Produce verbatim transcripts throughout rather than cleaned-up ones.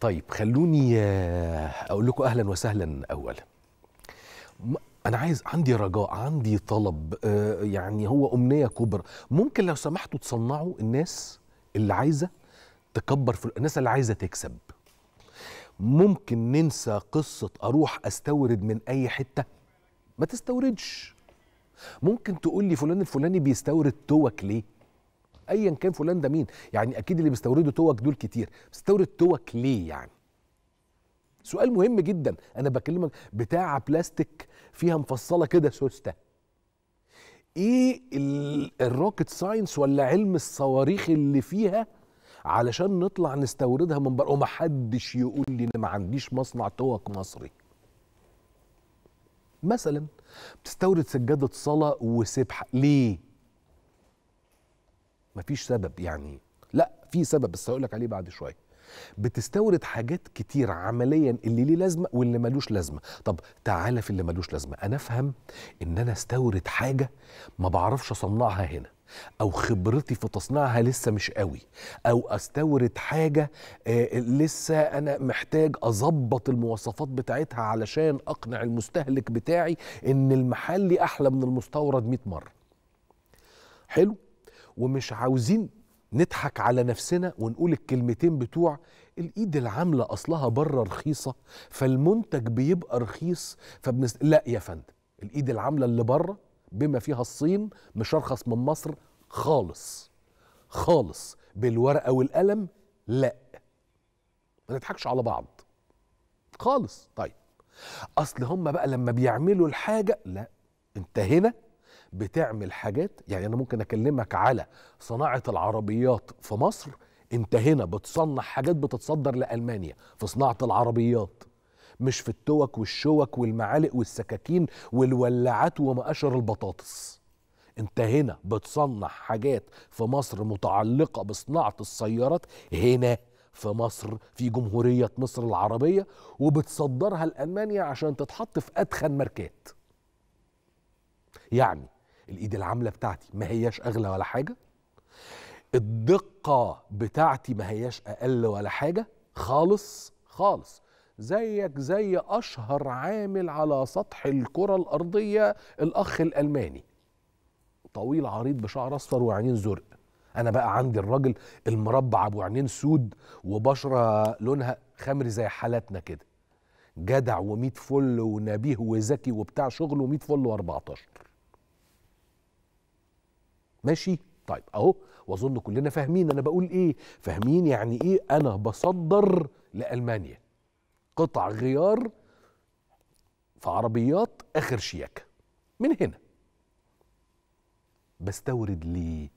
طيب خلوني أقول لكم أهلا وسهلا. أولا أنا عايز عندي رجاء، عندي طلب، يعني هو أمنية كبرى، ممكن لو سمحتوا تصنعوا الناس اللي عايزة تكبر في الناس اللي عايزة تكسب. ممكن ننسى قصة أروح أستورد من أي حتة، ما تستوردش. ممكن تقول لي فلان الفلاني بيستورد توك ليه؟ أيا كان فلان ده مين؟ يعني أكيد اللي بيستوردوا توك دول كتير، بيستورد توك ليه يعني؟ سؤال مهم جدا. أنا بكلمك بتاعة بلاستيك فيها مفصلة كده سوستة. إيه الروكت ساينس ولا علم الصواريخ اللي فيها علشان نطلع نستوردها من بره؟ ومحدش يقول لي أنا ما عنديش مصنع توك مصري. مثلا بتستورد سجادة صلاة وسبحة ليه؟ مفيش سبب يعني، لا في سبب بس هقول لك عليه بعد شوية. بتستورد حاجات كتير عمليا اللي ليه لازمة واللي ملوش لازمة. طب تعالى في اللي ملوش لازمة، أنا أفهم إن أنا استورد حاجة ما بعرفش أصنعها هنا، أو خبرتي في تصنيعها لسه مش قوي، أو أستورد حاجة آه لسه أنا محتاج أظبط المواصفات بتاعتها علشان أقنع المستهلك بتاعي إن المحلي أحلى من المستورد مئة مرة. حلو؟ ومش عاوزين نضحك على نفسنا ونقول الكلمتين بتوع الإيد العاملة أصلها بره رخيصة فالمنتج بيبقى رخيص فبنس... لا يا فندم، الإيد العاملة اللي بره بما فيها الصين مش أرخص من مصر خالص خالص، بالورقة والقلم. لا ما نضحكش على بعض خالص. طيب أصل هم بقى لما بيعملوا الحاجة، لا أنت هنا بتعمل حاجات، يعني أنا ممكن أكلمك على صناعة العربيات في مصر، أنت هنا بتصنع حاجات بتتصدر لألمانيا في صناعة العربيات، مش في التوك والشوك والمعالق والسكاكين والولاعات ومقاشر البطاطس. انت هنا بتصنع حاجات في مصر متعلقة بصناعة السيارات هنا في مصر في جمهورية مصر العربية، وبتصدرها لألمانيا عشان تتحط في أدخن ماركات. يعني الإيد العاملة بتاعتي ما هياش أغلى ولا حاجة، الدقة بتاعتي ما هياش أقل ولا حاجة خالص خالص، زيك زي أشهر عامل على سطح الكرة الأرضية الأخ الألماني، طويل عريض بشعر أصفر وعينين زرق. أنا بقى عندي الراجل المربع أبو عينين سود وبشرة لونها خمري زي حالاتنا كده، جدع وميت فل ونبيه وذكي وبتاع شغل وميت فل واربعتاشر. ماشي؟ طيب أهو، وأظن كلنا فاهمين أنا بقول إيه. فاهمين يعني إيه أنا بصدر لألمانيا قطع غيار في عربيات آخر شياكة من هنا. بستورد ليه؟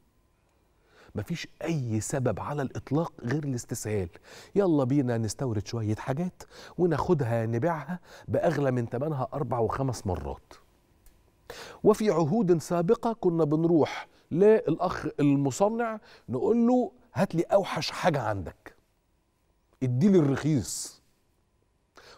مفيش أي سبب على الإطلاق غير الاستسهال. يلا بينا نستورد شوية حاجات وناخدها نبيعها بأغلى من ثمنها أربع وخمس مرات. وفي عهود سابقة كنا بنروح للأخ المصنع نقول له هات لي أوحش حاجة عندك، اديلي الرخيص،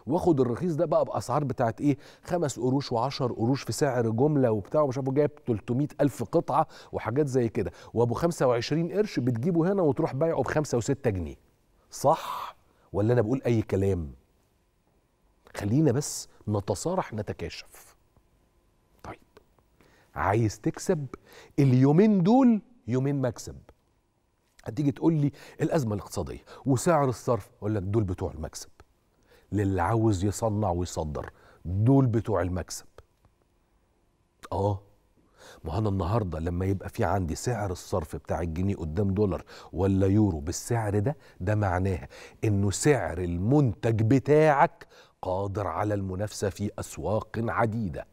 واخد الرخيص ده بقى باسعار بتاعت ايه؟ خمس قروش وعشر قروش في سعر جمله وبتاع ومش عارف، جايب تلتمية ألف قطعه وحاجات زي كده، وابو خمسة وعشرين قرش بتجيبه هنا وتروح بايعه بخمسة وستة جنيه. صح ولا انا بقول اي كلام؟ خلينا بس نتصارح نتكاشف. طيب عايز تكسب اليومين دول يومين مكسب. هتيجي تقول لي الازمه الاقتصاديه وسعر الصرف، اقول لك دول بتوع المكسب. للي عاوز يصنع ويصدر دول بتوع المكسب. اه ما انا النهارده لما يبقى في عندي سعر الصرف بتاع الجنيه قدام دولار ولا يورو بالسعر ده، ده معناها انه سعر المنتج بتاعك قادر على المنافسه في اسواق عديده.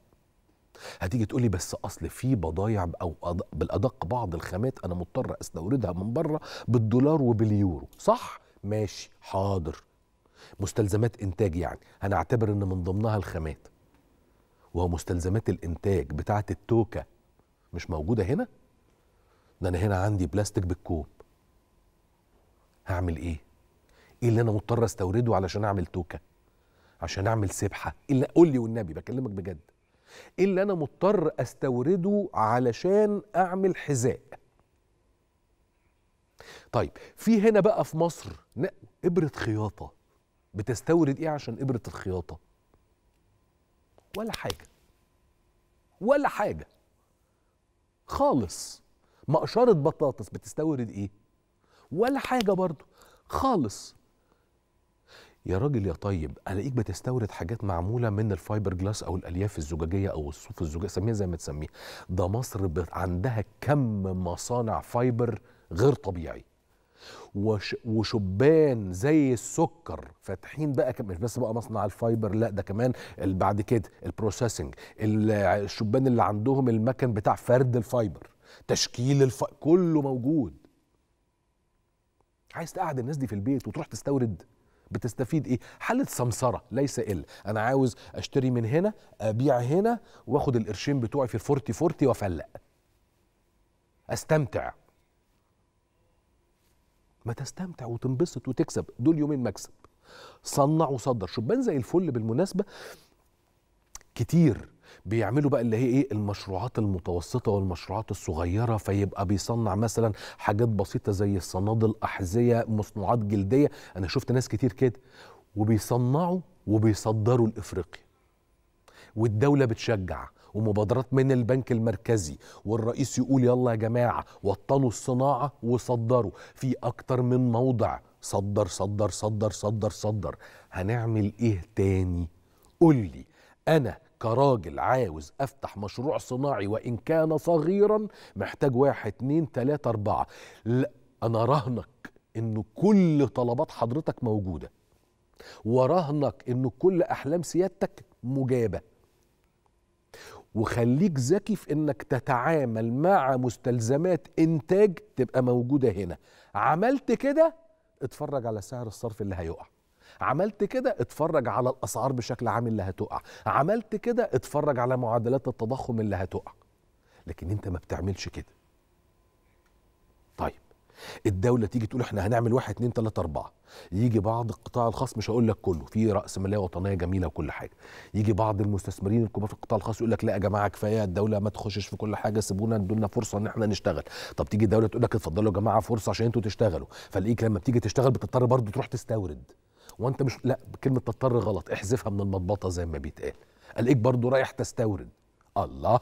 هتيجي تقولي بس اصل في بضايع او بالادق بعض الخامات انا مضطر استوردها من بره بالدولار وباليورو، صح؟ ماشي، حاضر، مستلزمات إنتاج، يعني هنعتبر إن من ضمنها الخامات، وهو مستلزمات الإنتاج بتاعة التوكة مش موجودة هنا؟ ده أنا هنا عندي بلاستيك بالكوب، هعمل إيه؟ إيه اللي أنا مضطر أستورده علشان أعمل توكة؟ عشان أعمل سبحة؟ إيه اللي قول لي والنبي بكلمك بجد؟ إيه اللي أنا مضطر أستورده علشان أعمل حذاء؟ طيب في هنا بقى في مصر إبرة خياطة بتستورد ايه عشان ابره الخياطه؟ ولا حاجه، ولا حاجه خالص. مقشره بطاطس بتستورد ايه؟ ولا حاجه برضو خالص. يا راجل يا طيب، الاقيك بتستورد حاجات معموله من الفايبر جلاس او الالياف الزجاجيه او الصوف الزجاجي، سميها زي ما تسميها. ده مصر عندها كم مصانع فايبر غير طبيعي، وش وشبان زي السكر فاتحين بقى، مش بس بقى مصنع الفايبر، لا ده كمان بعد كده البروسيسنج، الشبان اللي عندهم المكن بتاع فرد الفايبر، تشكيل الفايبر، كله موجود. عايز تقعد الناس دي في البيت وتروح تستورد؟ بتستفيد ايه؟ حاله سمسره ليس الا. انا عاوز اشتري من هنا، ابيع هنا، واخد القرشين بتوعي في الفورتي فورتي وافلق، استمتع. ما تستمتع وتنبسط وتكسب، دول يومين مكسب. صنع وصدر. شبان زي الفل بالمناسبه كتير بيعملوا بقى اللي هي ايه، المشروعات المتوسطه والمشروعات الصغيره، فيبقى بيصنع مثلا حاجات بسيطه زي الصنادل، احذيه، مصنوعات جلديه. انا شفت ناس كتير كده، وبيصنعوا وبيصدروا لافريقيا، والدوله بتشجع، ومبادرات من البنك المركزي، والرئيس يقول يلا يا جماعه وطنوا الصناعه وصدروا في اكتر من موضع. صدر صدر صدر صدر صدر. هنعمل ايه تاني؟ قول لي انا كراجل عاوز افتح مشروع صناعي وان كان صغيرا، محتاج واحد اتنين تلاته اربعه. لا، انا راهنك ان كل طلبات حضرتك موجوده، وراهنك ان كل احلام سيادتك مجابه. وخليك ذكي في انك تتعامل مع مستلزمات انتاج تبقى موجوده هنا. عملت كده اتفرج على سعر الصرف اللي هيقع، عملت كده اتفرج على الاسعار بشكل عام اللي هتقع، عملت كده اتفرج على معدلات التضخم اللي هتقع. لكن انت ما بتعملش كده. طيب الدوله تيجي تقول احنا هنعمل واحد اتنين تلاته اربعه، يجي بعض القطاع الخاص، مش هقول لك كله، في راسماليه وطنيه جميله وكل حاجه، يجي بعض المستثمرين الكبار في القطاع الخاص يقول لك لا يا جماعه كفايه، الدوله ما تخشش في كل حاجه، سيبونا ادولنا فرصه ان احنا نشتغل. طب تيجي الدوله تقول لك اتفضلوا يا جماعه فرصه عشان انتوا تشتغلوا، فلاقيك لما بتيجي تشتغل بتضطر برضه تروح تستورد. وانت مش، لا كلمه تضطر غلط، احذفها من المطبطه زي ما بيتقال. الاقيك برضه رايح تستورد. الله،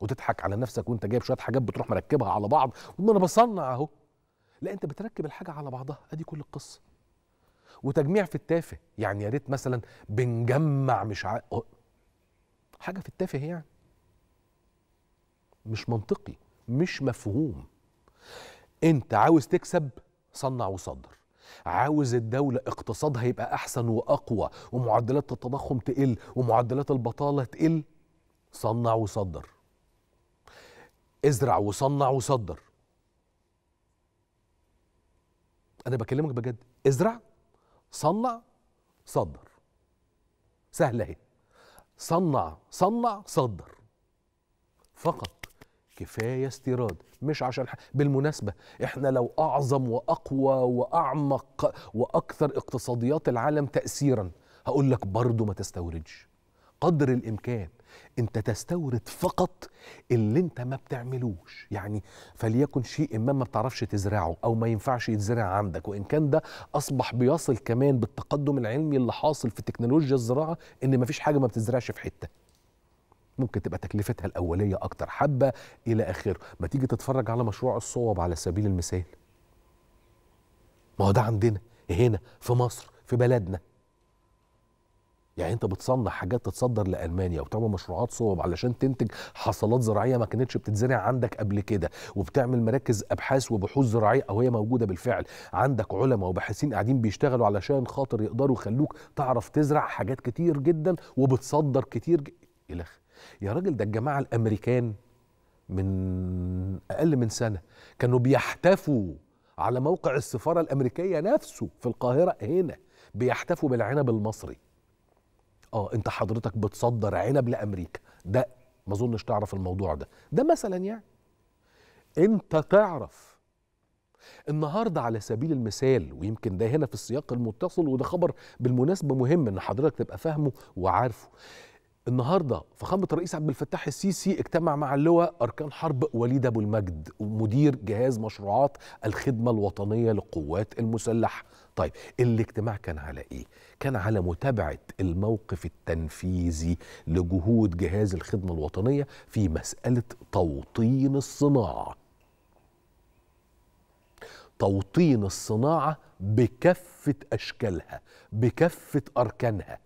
وتضحك على نفسك وانت جايب شويه حاجات بتروح مركبها على بعض، وانا بصنع اهو. لا، انت بتركب الحاجه على بعضها، ادي كل القصه. وتجميع في التافه، يعني يا ريت مثلا بنجمع، مش ع... حاجه في التافه يعني. مش منطقي، مش مفهوم. انت عاوز تكسب، صنع وصدر. عاوز الدولة اقتصادها يبقى أحسن وأقوى، ومعدلات التضخم تقل، ومعدلات البطالة تقل، صنع وصدر. ازرع وصنع وصدر. أنا بكلمك بجد، ازرع، صنع، صدر. سهلة أهي. صنع، صنع، صدر. فقط. كفاية استيراد، مش عشان حاجة. بالمناسبة احنا لو أعظم وأقوى وأعمق وأكثر اقتصاديات العالم تأثيرا، هقول لك برضه ما تستوردش. قدر الإمكان انت تستورد فقط اللي انت ما بتعملوش، يعني فليكن شيء اما ما بتعرفش تزرعه او ما ينفعش يتزرع عندك، وان كان ده اصبح بيصل كمان بالتقدم العلمي اللي حاصل في تكنولوجيا الزراعة ان ما فيش حاجة ما بتزرعش في حتة. ممكن تبقى تكلفتها الأولية أكتر حبة إلى آخره. ما تيجي تتفرج على مشروع الصوب على سبيل المثال، ما هو ده عندنا هنا في مصر في بلدنا. يعني أنت بتصنع حاجات تتصدر لألمانيا، وبتعمل مشروعات صوب علشان تنتج حصلات زراعية ما كانتش بتتزرع عندك قبل كده، وبتعمل مراكز أبحاث وبحوث زراعية، أو هي موجودة بالفعل، عندك علماء وباحثين قاعدين بيشتغلوا علشان خاطر يقدروا يخلوك تعرف تزرع حاجات كتير جدا، وبتصدر كتير ج... إلى آخره. يا راجل، ده الجماعة الأمريكان من أقل من سنة كانوا بيحتفوا على موقع السفارة الأمريكية نفسه في القاهرة هنا، بيحتفوا بالعنب المصري. آه أنت حضرتك بتصدر عنب لأمريكا، ده ما أظنش تعرف الموضوع ده، ده مثلا يعني. أنت تعرف النهارده على سبيل المثال، ويمكن ده هنا في السياق المتصل، وده خبر بالمناسبة مهم إن حضرتك تبقى فاهمه وعارفه، النهارده فخامة الرئيس عبد الفتاح السيسي اجتمع مع اللواء أركان حرب وليد أبو المجد مدير جهاز مشروعات الخدمة الوطنية للقوات المسلحة. طيب الاجتماع كان على إيه؟ كان على متابعة الموقف التنفيذي لجهود جهاز الخدمة الوطنية في مسألة توطين الصناعة. توطين الصناعة بكافة أشكالها، بكافة أركانها.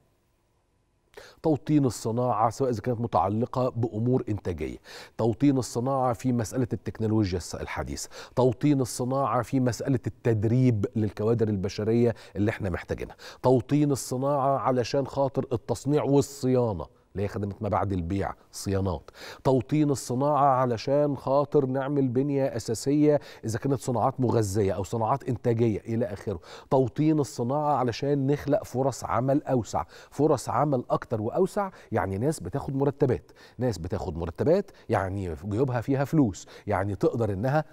توطين الصناعة سواء إذا كانت متعلقة بأمور إنتاجية، توطين الصناعة في مسألة التكنولوجيا الحديثة، توطين الصناعة في مسألة التدريب للكوادر البشرية اللي احنا محتاجينها، توطين الصناعة علشان خاطر التصنيع والصيانة اللي هي خدمة ما بعد البيع، صيانات، توطين الصناعة علشان خاطر نعمل بنية أساسية إذا كانت صناعات مغذية أو صناعات إنتاجية إلى آخره، توطين الصناعة علشان نخلق فرص عمل أوسع، فرص عمل أكتر وأوسع، يعني ناس بتاخد مرتبات، ناس بتاخد مرتبات يعني جيوبها فيها فلوس، يعني تقدر إنها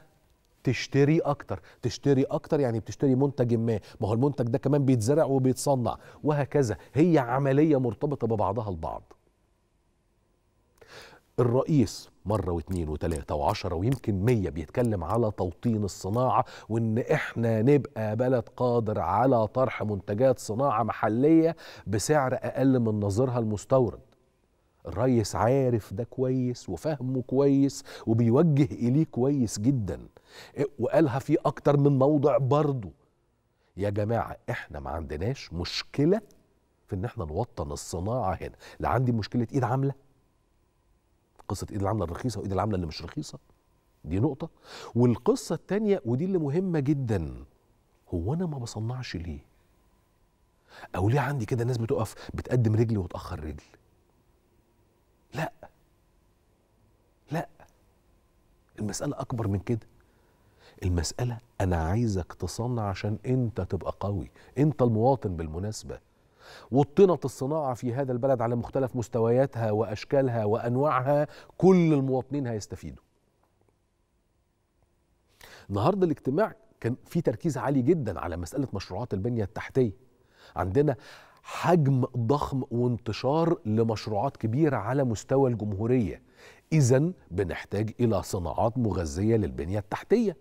تشتري أكتر، تشتري أكتر يعني بتشتري منتج ما، ما هو المنتج ده كمان بيتزرع وبيتصنع، وهكذا، هي عملية مرتبطة ببعضها البعض. الرئيس مرة واثنين وثلاثة وعشرة ويمكن مية بيتكلم على توطين الصناعة وإن إحنا نبقى بلد قادر على طرح منتجات صناعة محلية بسعر أقل من نظيرها المستورد. الرئيس عارف ده كويس وفهمه كويس وبيوجه إليه كويس جدا، وقالها في أكتر من موضع برضو. يا جماعة إحنا ما عندناش مشكلة في إن إحنا نوطن الصناعة هنا، لا عندي مشكلة إيد عاملة، قصة ايد العامله الرخيصه وايد العامله اللي مش رخيصه، دي نقطه. والقصه الثانيه ودي اللي مهمه جدا، هو انا ما بصنعش ليه؟ او ليه عندي كده ناس بتقف بتقدم رجل وتاخر رجل؟ لا لا، المساله اكبر من كده. المساله انا عايزك تصنع عشان انت تبقى قوي، انت المواطن بالمناسبه. وطنت الصناعة في هذا البلد على مختلف مستوياتها وأشكالها وأنواعها، كل المواطنين هيستفيدوا. النهاردة الاجتماع كان فيه تركيز عالي جدا على مسألة مشروعات البنية التحتية. عندنا حجم ضخم وانتشار لمشروعات كبيرة على مستوى الجمهورية، إذن بنحتاج إلى صناعات مغذية للبنية التحتية،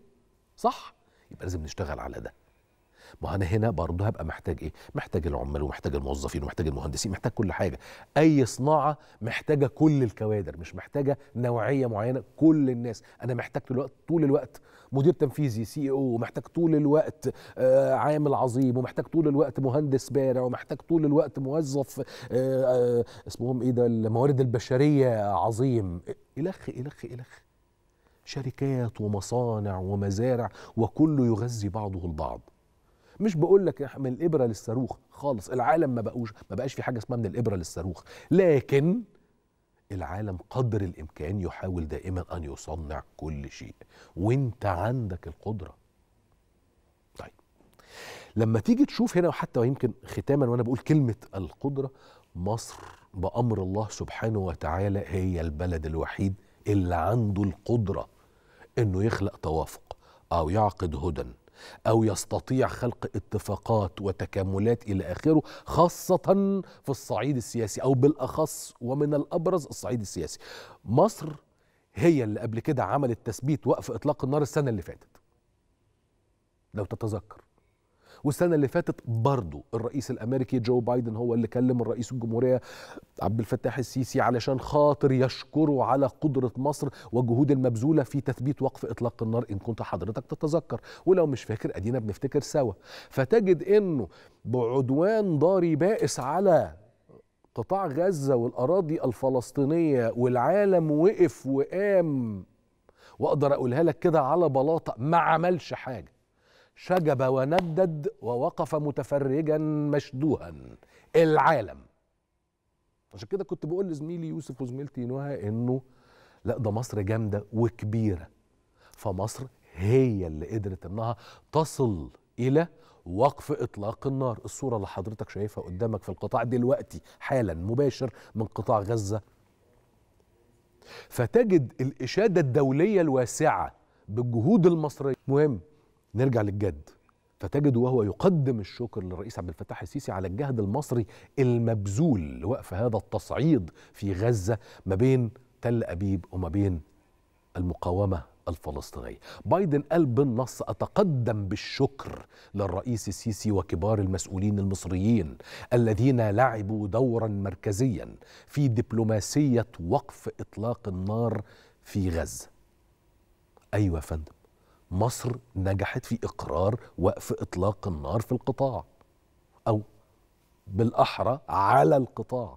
صح؟ يبقى لازم نشتغل على ده. ما انا هنا برضه هبقى محتاج ايه؟ محتاج العمال ومحتاج الموظفين ومحتاج المهندسين، محتاج كل حاجه. اي صناعه محتاجه كل الكوادر، مش محتاجه نوعيه معينه، كل الناس. انا محتاج الوقت طول الوقت مدير تنفيذي سي او، ومحتاج طول الوقت آه عامل عظيم، ومحتاج طول الوقت مهندس بارع، ومحتاج طول الوقت موظف آه آه اسمهم ايه ده، الموارد البشريه عظيم، الخ الخ الخ شركات ومصانع ومزارع، وكله يغذي بعضه البعض. مش بقول لك من الابره للصاروخ خالص، العالم ما بقوش ما بقاش في حاجه اسمها من الابره للصاروخ، لكن العالم قدر الامكان يحاول دائما ان يصنع كل شيء، وانت عندك القدره. طيب لما تيجي تشوف هنا، وحتى ويمكن ختاما وانا بقول كلمه القدره، مصر بامر الله سبحانه وتعالى هي البلد الوحيد اللي عنده القدره انه يخلق توافق او يعقد هدى أو يستطيع خلق اتفاقات وتكاملات إلى آخره، خاصة في الصعيد السياسي أو بالأخص ومن الأبرز الصعيد السياسي. مصر هي اللي قبل كده عملت تثبيت وقف إطلاق النار السنة اللي فاتت لو تتذكر، والسنة اللي فاتت برضو الرئيس الأمريكي جو بايدن هو اللي كلم الرئيس الجمهورية عبد الفتاح السيسي علشان خاطر يشكره على قدرة مصر والجهود المبذولة في تثبيت وقف إطلاق النار، إن كنت حضرتك تتذكر، ولو مش فاكر أدينا بنفتكر سوا. فتجد إنه بعدوان ضاري بائس على قطاع غزة والأراضي الفلسطينية، والعالم وقف وقام، وأقدر أقولها لك كده على بلاطة، ما عملش حاجة، شجب وندد ووقف متفرجا مشدوها العالم. عشان كده كنت بقول لزميلي يوسف وزميلتي نهى انه لا ده مصر جامده وكبيره، فمصر هي اللي قدرت انها تصل الى وقف اطلاق النار. الصوره اللي حضرتك شايفها قدامك في القطاع دلوقتي حالا مباشر من قطاع غزه. فتجد الاشاده الدوليه الواسعه بالجهود المصريه. مهم نرجع للجد، فتجد وهو يقدم الشكر للرئيس عبد الفتاح السيسي على الجهد المصري المبذول لوقف هذا التصعيد في غزة ما بين تل أبيب وما بين المقاومة الفلسطينية. بايدن قال بالنص: أتقدم بالشكر للرئيس السيسي وكبار المسؤولين المصريين الذين لعبوا دورا مركزيا في دبلوماسية وقف إطلاق النار في غزة. أيوة يا فندم، مصر نجحت في إقرار وقف إطلاق النار في القطاع، أو بالأحرى على القطاع.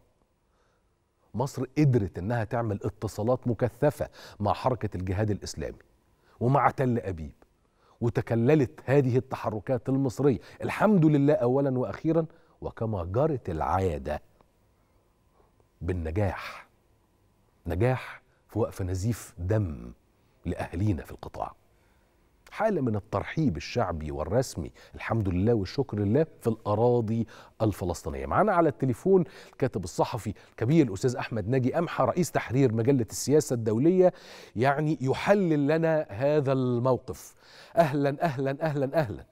مصر قدرت إنها تعمل اتصالات مكثفة مع حركة الجهاد الإسلامي ومع تل أبيب، وتكللت هذه التحركات المصرية الحمد لله أولا وأخيرا، وكما جرت العادة بالنجاح، نجاح في وقف نزيف دم لأهلينا في القطاع. حالة من الترحيب الشعبي والرسمي الحمد لله والشكر لله في الأراضي الفلسطينية. معنا على التليفون الكاتب الصحفي الكبير الأستاذ أحمد ناجي قمحه، رئيس تحرير مجلة السياسة الدولية، يعني يحلل لنا هذا الموقف. أهلا أهلا أهلا أهلا.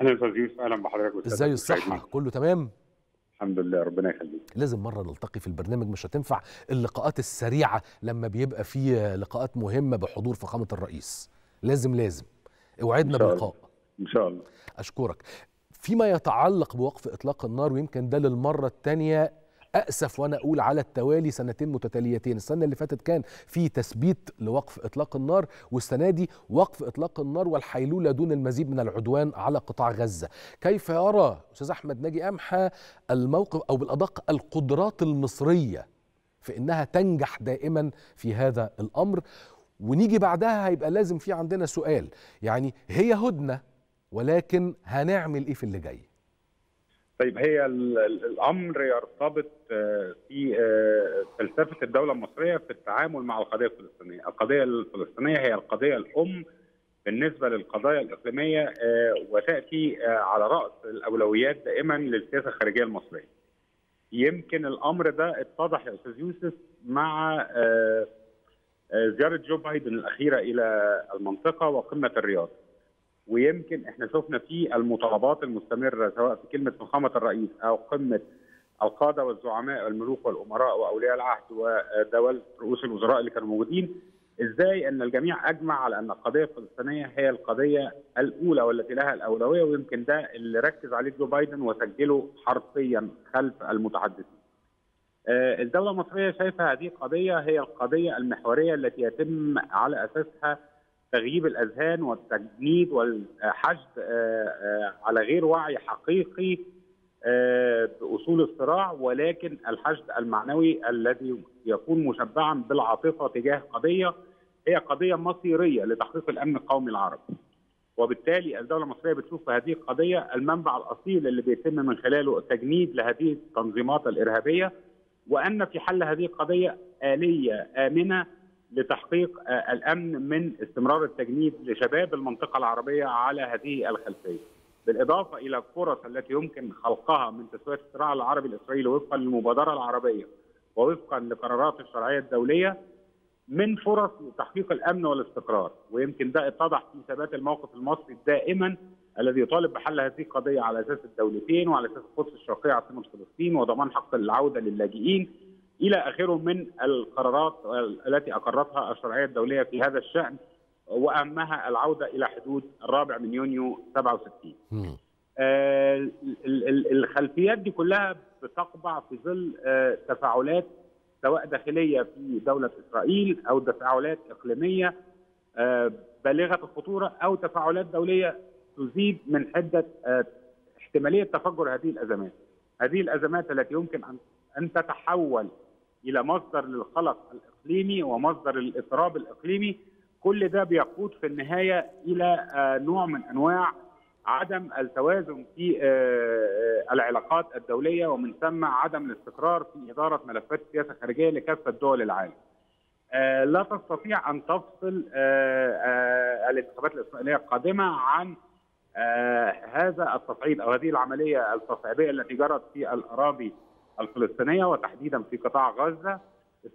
أهلا أستاذ يوسف، أهلا بحضرتك. إزاي الصحة؟ كله تمام؟ الحمد لله، ربنا يخليك. لازم مرة نلتقي في البرنامج، مش هتنفع اللقاءات السريعة لما بيبقى فيه لقاءات مهمة بحضور فخامة الرئيس. لازم لازم اوعدنا بلقاء ان شاء الله. اشكرك. فيما يتعلق بوقف اطلاق النار، ويمكن ده للمره الثانيه، اسف وانا اقول على التوالي، سنتين متتاليتين، السنه اللي فاتت كان في تثبيت لوقف اطلاق النار، والسنه دي وقف اطلاق النار والحيلوله دون المزيد من العدوان على قطاع غزه. كيف يرى استاذ احمد ناجي قمحه الموقف، او بالادق القدرات المصريه في انها تنجح دائما في هذا الامر؟ ونيجي بعدها هيبقى لازم في عندنا سؤال، يعني هي هدنة ولكن هنعمل ايه في اللي جاي؟ طيب، هي الامر يرتبط في فلسفة الدولة المصرية في التعامل مع القضية الفلسطينية. القضية الفلسطينية هي القضية الام بالنسبة للقضايا الإقليمية، وتأتي على رأس الأولويات دائما للسياسة الخارجية المصرية. يمكن الامر ده اتضح يا استاذ يوسف مع زيارة جو بايدن الأخيرة إلى المنطقة وقمة الرياض، ويمكن احنا شفنا فيه المطالبات المستمرة سواء في كلمة فخامة الرئيس أو قمة القادة والزعماء والملوك والأمراء وأولياء العهد ودول رؤوس الوزراء اللي كانوا موجودين، إزاي أن الجميع أجمع على أن القضية الفلسطينية هي القضية الأولى والتي لها الأولوية. ويمكن ده اللي ركز عليه جو بايدن وسجله حرفيا خلف المتحدثين. الدولة المصرية شايفة هذه القضية هي القضية المحورية التي يتم على أساسها تغييب الأذهان والتجنيد والحشد على غير وعي حقيقي بأصول الصراع، ولكن الحشد المعنوي الذي يكون مشبعا بالعاطفة تجاه قضية هي قضية مصيرية لتحقيق الأمن القومي العربي. وبالتالي الدولة المصرية بتشوف هذه القضية المنبع الأصيل اللي بيتم من خلاله التجنيد لهذه التنظيمات الإرهابية، وأن في حل هذه القضية آلية آمنة لتحقيق الأمن من استمرار التجنيد لشباب المنطقة العربية على هذه الخلفية، بالإضافة إلى الفرص التي يمكن خلقها من تسوية الصراع العربي الإسرائيلي وفقا للمبادرة العربية ووفقا لقرارات الشرعية الدولية من فرص لتحقيق الأمن والاستقرار. ويمكن ده اتضح في ثبات الموقف المصري الدائما الذي يطالب بحل هذه القضية على أساس الدولتين وعلى أساس القدس الشرقية عاصمة فلسطين وضمان حق العودة للاجئين إلى آخره من القرارات التي أقرتها الشرعية الدولية في هذا الشأن، وأهمها العودة إلى حدود الرابع من يونيو سبعة وستين. آه الخلفيات دي كلها بتقبع في ظل آه تفاعلات سواء داخلية في دولة إسرائيل أو تفاعلات إقليمية آه بالغة الخطورة أو تفاعلات دولية تزيد من حدة احتمالية تفجر هذه الأزمات. هذه الأزمات التي يمكن أن تتحول إلى مصدر للقلق الإقليمي ومصدر للإضطراب الإقليمي. كل ده بيقود في النهاية إلى نوع من أنواع عدم التوازن في العلاقات الدولية، ومن ثم عدم الاستقرار في إدارة ملفات السياسة الخارجية لكافة دول العالم. لا تستطيع أن تفصل الانتخابات الإسرائيلية القادمة عن آه هذا التصعيد او هذه العمليه التصعيديه التي جرت في الاراضي الفلسطينيه وتحديدا في قطاع غزه.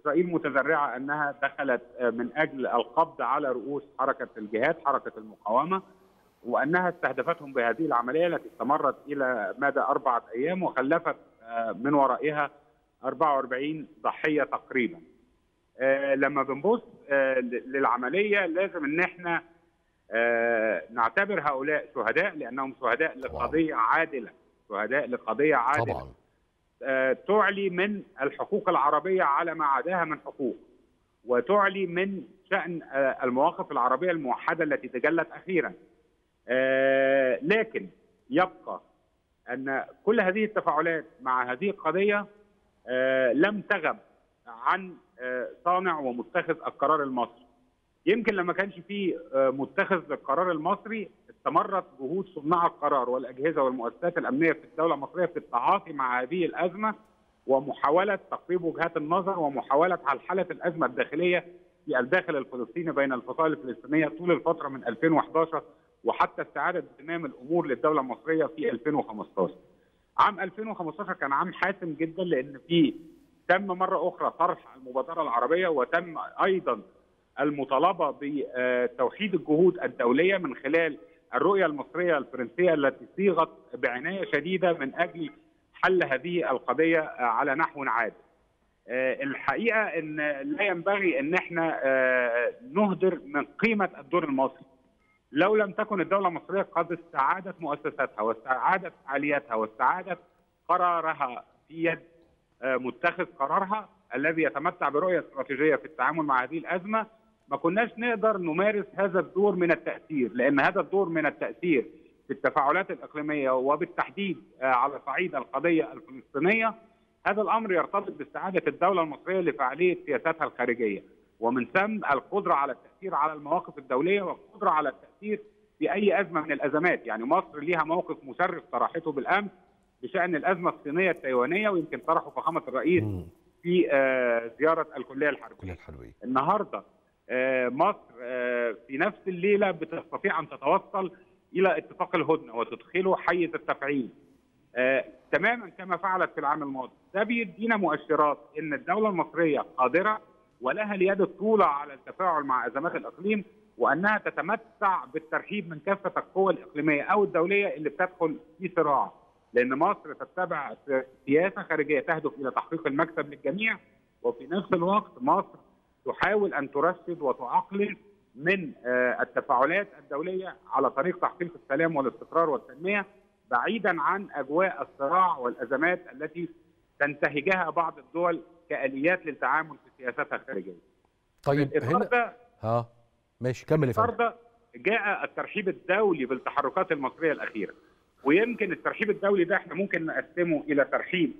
اسرائيل متذرعه انها دخلت من اجل القبض على رؤوس حركه الجهاد، حركه المقاومه، وأنها استهدفتهم بهذه العملية التي استمرت إلى مدى أربعة أيام وخلفت من ورائها أربعة وأربعين ضحية تقريبا. لما بنبص للعملية لازم أن احنا نعتبر هؤلاء شهداء، لأنهم شهداء لقضية عادلة، شهداء لقضية عادلة طبعا. تعلي من الحقوق العربية على ما عداها من حقوق، وتعلي من شأن المواقف العربية الموحدة التي تجلت أخيرا. لكن يبقى أن كل هذه التفاعلات مع هذه القضية لم تغب عن صانع ومتخذ القرار المصري. يمكن لما كانش فيه متخذ للقرار المصري استمرت جهود صناع القرار والأجهزة والمؤسسات الأمنية في الدولة المصرية في التعاطي مع هذه الأزمة ومحاولة تقريب وجهات النظر ومحاولة على حالة الأزمة الداخلية في الداخل الفلسطيني بين الفصائل الفلسطينية طول الفترة من ألفين وأحد عشر وحتى استعادة زمام الأمور للدولة المصرية في ألفين وخمسة عشر. عام ألفين وخمسة عشر كان عام حاسم جدا، لأن فيه تم مرة أخرى طرح المبادرة العربية، وتم أيضا المطالبة بتوحيد الجهود الدولية من خلال الرؤية المصرية الفرنسية التي صيغت بعناية شديدة من أجل حل هذه القضية على نحو عادل. الحقيقة أن لا ينبغي أن احنا نهدر من قيمة الدور المصري. لو لم تكن الدولة المصرية قد استعادت مؤسساتها واستعادت فعالياتها واستعادت قرارها في يد متخذ قرارها الذي يتمتع برؤية استراتيجية في التعامل مع هذه الأزمة، ما كناش نقدر نمارس هذا الدور من التأثير، لأن هذا الدور من التأثير في التفاعلات الإقليمية وبالتحديد على صعيد القضية الفلسطينية، هذا الأمر يرتبط باستعادة الدولة المصرية لفعالية سياساتها الخارجية، ومن ثم القدرة على التأثير على المواقف الدولية والقدرة على التأثير في أي أزمة من الأزمات. يعني مصر ليها موقف مشرف طرحته بالأمس بشأن الأزمة الصينية التايوانية، ويمكن طرحه فخامة الرئيس في زيارة الكلية الحربية. النهاردة مصر في نفس الليلة بتستطيع أن تتوصل إلى اتفاق الهدنة وتدخله حيز التفعيل تماما كما فعلت في العام الماضي. ده بيدينا مؤشرات أن الدولة المصرية قادرة ولها اليد الطولة على التفاعل مع أزمات الإقليم، وأنها تتمتع بالترحيب من كافة القوى الإقليمية أو الدولية اللي بتدخل في صراع، لأن مصر تتبع سياسة خارجية تهدف إلى تحقيق المكسب للجميع، وفي نفس الوقت مصر تحاول أن ترشد وتعقل من التفاعلات الدولية على طريق تحقيق السلام والاستقرار والتنمية، بعيدا عن أجواء الصراع والأزمات التي تنتهجها بعض الدول كآليات للتعامل في سياستها الخارجية. طيب هنا ها ماشي كمل يا فندم. جاء الترحيب الدولي بالتحركات المصرية الأخيرة، ويمكن الترحيب الدولي ده احنا ممكن نقسمه إلى ترحيب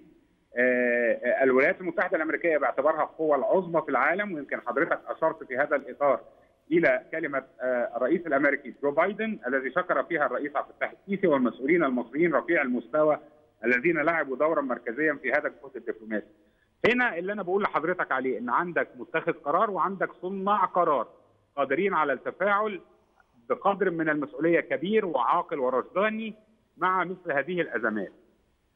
الولايات المتحدة الأمريكية باعتبارها القوة العظمى في العالم، ويمكن حضرتك أشرت في هذا الإطار إلى كلمة الرئيس الأمريكي جو بايدن الذي شكر فيها الرئيس عبد الفتاح السيسي والمسؤولين المصريين رفيع المستوى الذين لعبوا دورا مركزيا في هذا الجهد الدبلوماسي. هنا اللي أنا بقول لحضرتك عليه إن عندك متخذ قرار وعندك صناع قرار قادرين على التفاعل بقدر من المسؤولية كبير وعاقل ورشداني مع مثل هذه الأزمات.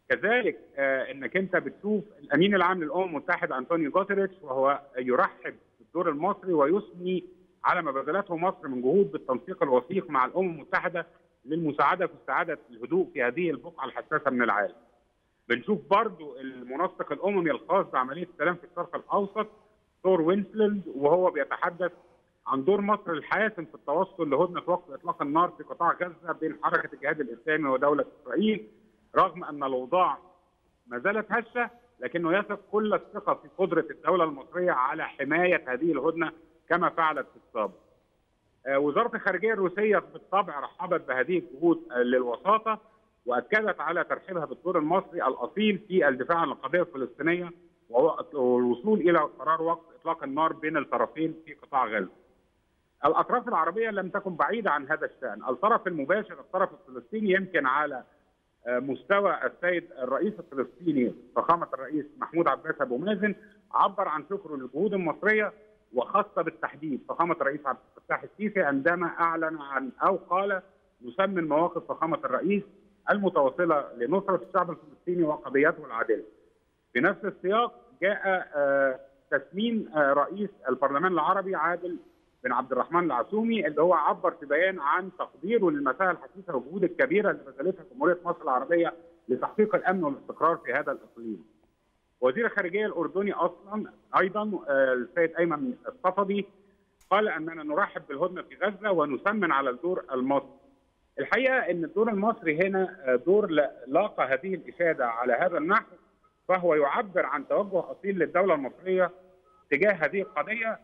كذلك إنك أنت بتشوف الأمين العام للأمم المتحدة أنطونيو غوتيريش وهو يرحب بالدور المصري ويثني على ما بذلته مصر من جهود بالتنسيق الوثيق مع الأمم المتحدة للمساعدة في استعادة الهدوء في هذه البقعة الحساسة من العالم. بنشوف برضو المنسق الأممي الخاص بعملية السلام في الشرق الأوسط تور وينسلز وهو بيتحدث عن دور مصر الحاسم في التوصل لهدنة وقف إطلاق النار في قطاع غزة بين حركة الجهاد الإسلامي ودولة إسرائيل، رغم أن الأوضاع ما زالت هشة، لكنه يثق كل الثقة في قدرة الدولة المصرية على حماية هذه الهدنة كما فعلت في السابق. وزارة الخارجية الروسية بالطبع رحبت بهذه الجهود للوساطة وأكدت على ترحيبها بالدور المصري الأصيل في الدفاع عن القضية الفلسطينية والوصول إلى قرار وقف إطلاق النار بين الطرفين في قطاع غزة. الأطراف العربية لم تكن بعيدة عن هذا الشأن، الطرف المباشر الطرف الفلسطيني يمكن على مستوى السيد الرئيس الفلسطيني فخامة الرئيس محمود عباس أبو مازن عبر عن شكره للجهود المصرية وخاصة بالتحديد فخامة الرئيس عبد الفتاح السيسي عندما أعلن عن أو قال نسمي مواقف فخامة الرئيس المتواصلة لنصرة الشعب الفلسطيني وقضيته العادلة. في نفس السياق جاء تسمين رئيس البرلمان العربي عادل بن عبد الرحمن العسومي اللي هو عبر في بيان عن تقديره للمساحه الحثيثه والجهود الكبيره اللي بذلتها جمهوريه مصر العربيه لتحقيق الامن والاستقرار في هذا الاقليم. وزير الخارجيه الاردني اصلا ايضا السيد ايمن الصفدي قال اننا نرحب بالهدنه في غزه ونثمن على الدور المصري. الحقيقه ان الدور المصري هنا دور لاقى هذه الافاده على هذا النحو، فهو يعبر عن توجه اصيل للدوله المصريه تجاه هذه القضيه،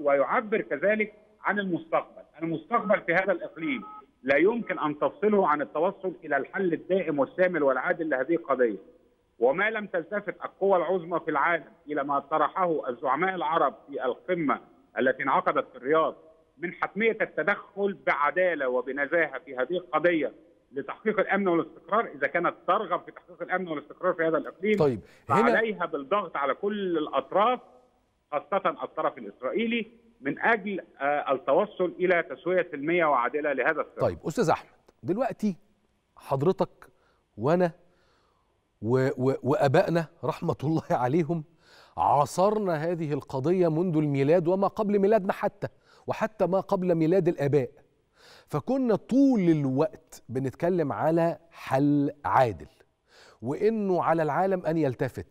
ويعبر كذلك عن المستقبل، المستقبل في هذا الاقليم لا يمكن ان تفصله عن التوصل الى الحل الدائم والشامل والعادل لهذه القضيه. وما لم تلتفت القوى العظمى في العالم الى ما طرحه الزعماء العرب في القمه التي انعقدت في الرياض من حتميه التدخل بعداله وبنزاهه في هذه القضيه لتحقيق الامن والاستقرار، اذا كانت ترغب في تحقيق الامن والاستقرار في هذا الاقليم طيب فعليها بالضغط على كل الاطراف خاصه الطرف الاسرائيلي من اجل التوصل الى تسويه سلميه وعادله لهذا السبب. طيب استاذ احمد، دلوقتي حضرتك وانا و و وابائنا رحمه الله عليهم عاصرنا هذه القضيه منذ الميلاد وما قبل ميلادنا حتى، وحتى ما قبل ميلاد الاباء، فكنا طول الوقت بنتكلم على حل عادل وانه على العالم ان يلتفت.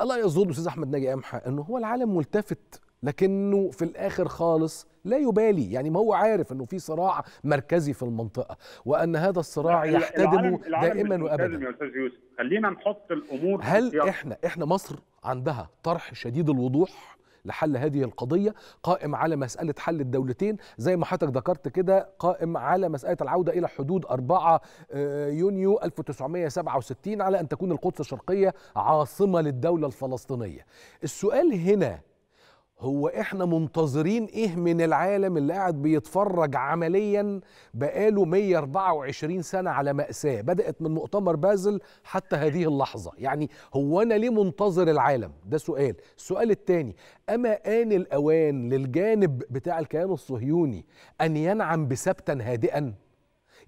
الله يظن استاذ احمد ناجي قمحه انه هو العالم ملتفت لكنه في الاخر خالص لا يبالي، يعني ما هو عارف انه في صراع مركزي في المنطقه وان هذا الصراع يحتدم دائما وابدا. يا استاذ يوسف خلينا نحط الامور، هل احنا احنا مصر عندها طرح شديد الوضوح لحل هذه القضيه قائم على مساله حل الدولتين زي ما حضرتك ذكرت كده، قائم على مساله العوده الى حدود أربعة يونيو ألف وتسعمائة وسبعة وستين على ان تكون القدس الشرقيه عاصمه للدوله الفلسطينيه. السؤال هنا هو احنا منتظرين ايه من العالم اللي قاعد بيتفرج عمليا بقاله مئة وأربعة وعشرين سنه على مأساة بدأت من مؤتمر بازل حتى هذه اللحظه؟ يعني هو انا ليه منتظر العالم ده؟ سؤال. السؤال الثاني، اما آن الاوان للجانب بتاع الكيان الصهيوني ان ينعم بثبتا هادئا؟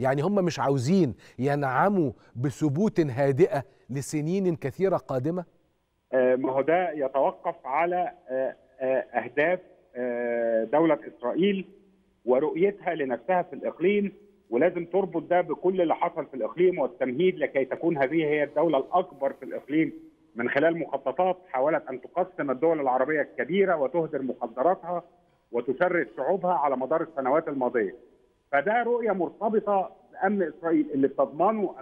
يعني هم مش عاوزين ينعموا بثبوت هادئه لسنين كثيره قادمه؟ ما هو ده يتوقف على أهداف دولة إسرائيل ورؤيتها لنفسها في الإقليم، ولازم تربط ده بكل اللي حصل في الإقليم والتمهيد لكي تكون هذه هي الدولة الأكبر في الإقليم. من خلال مخططات حاولت أن تقسم الدول العربية الكبيرة وتهدر مقدراتها وتشرد شعوبها على مدار السنوات الماضية، فده رؤية مرتبطة بأمن إسرائيل اللي بتضمنه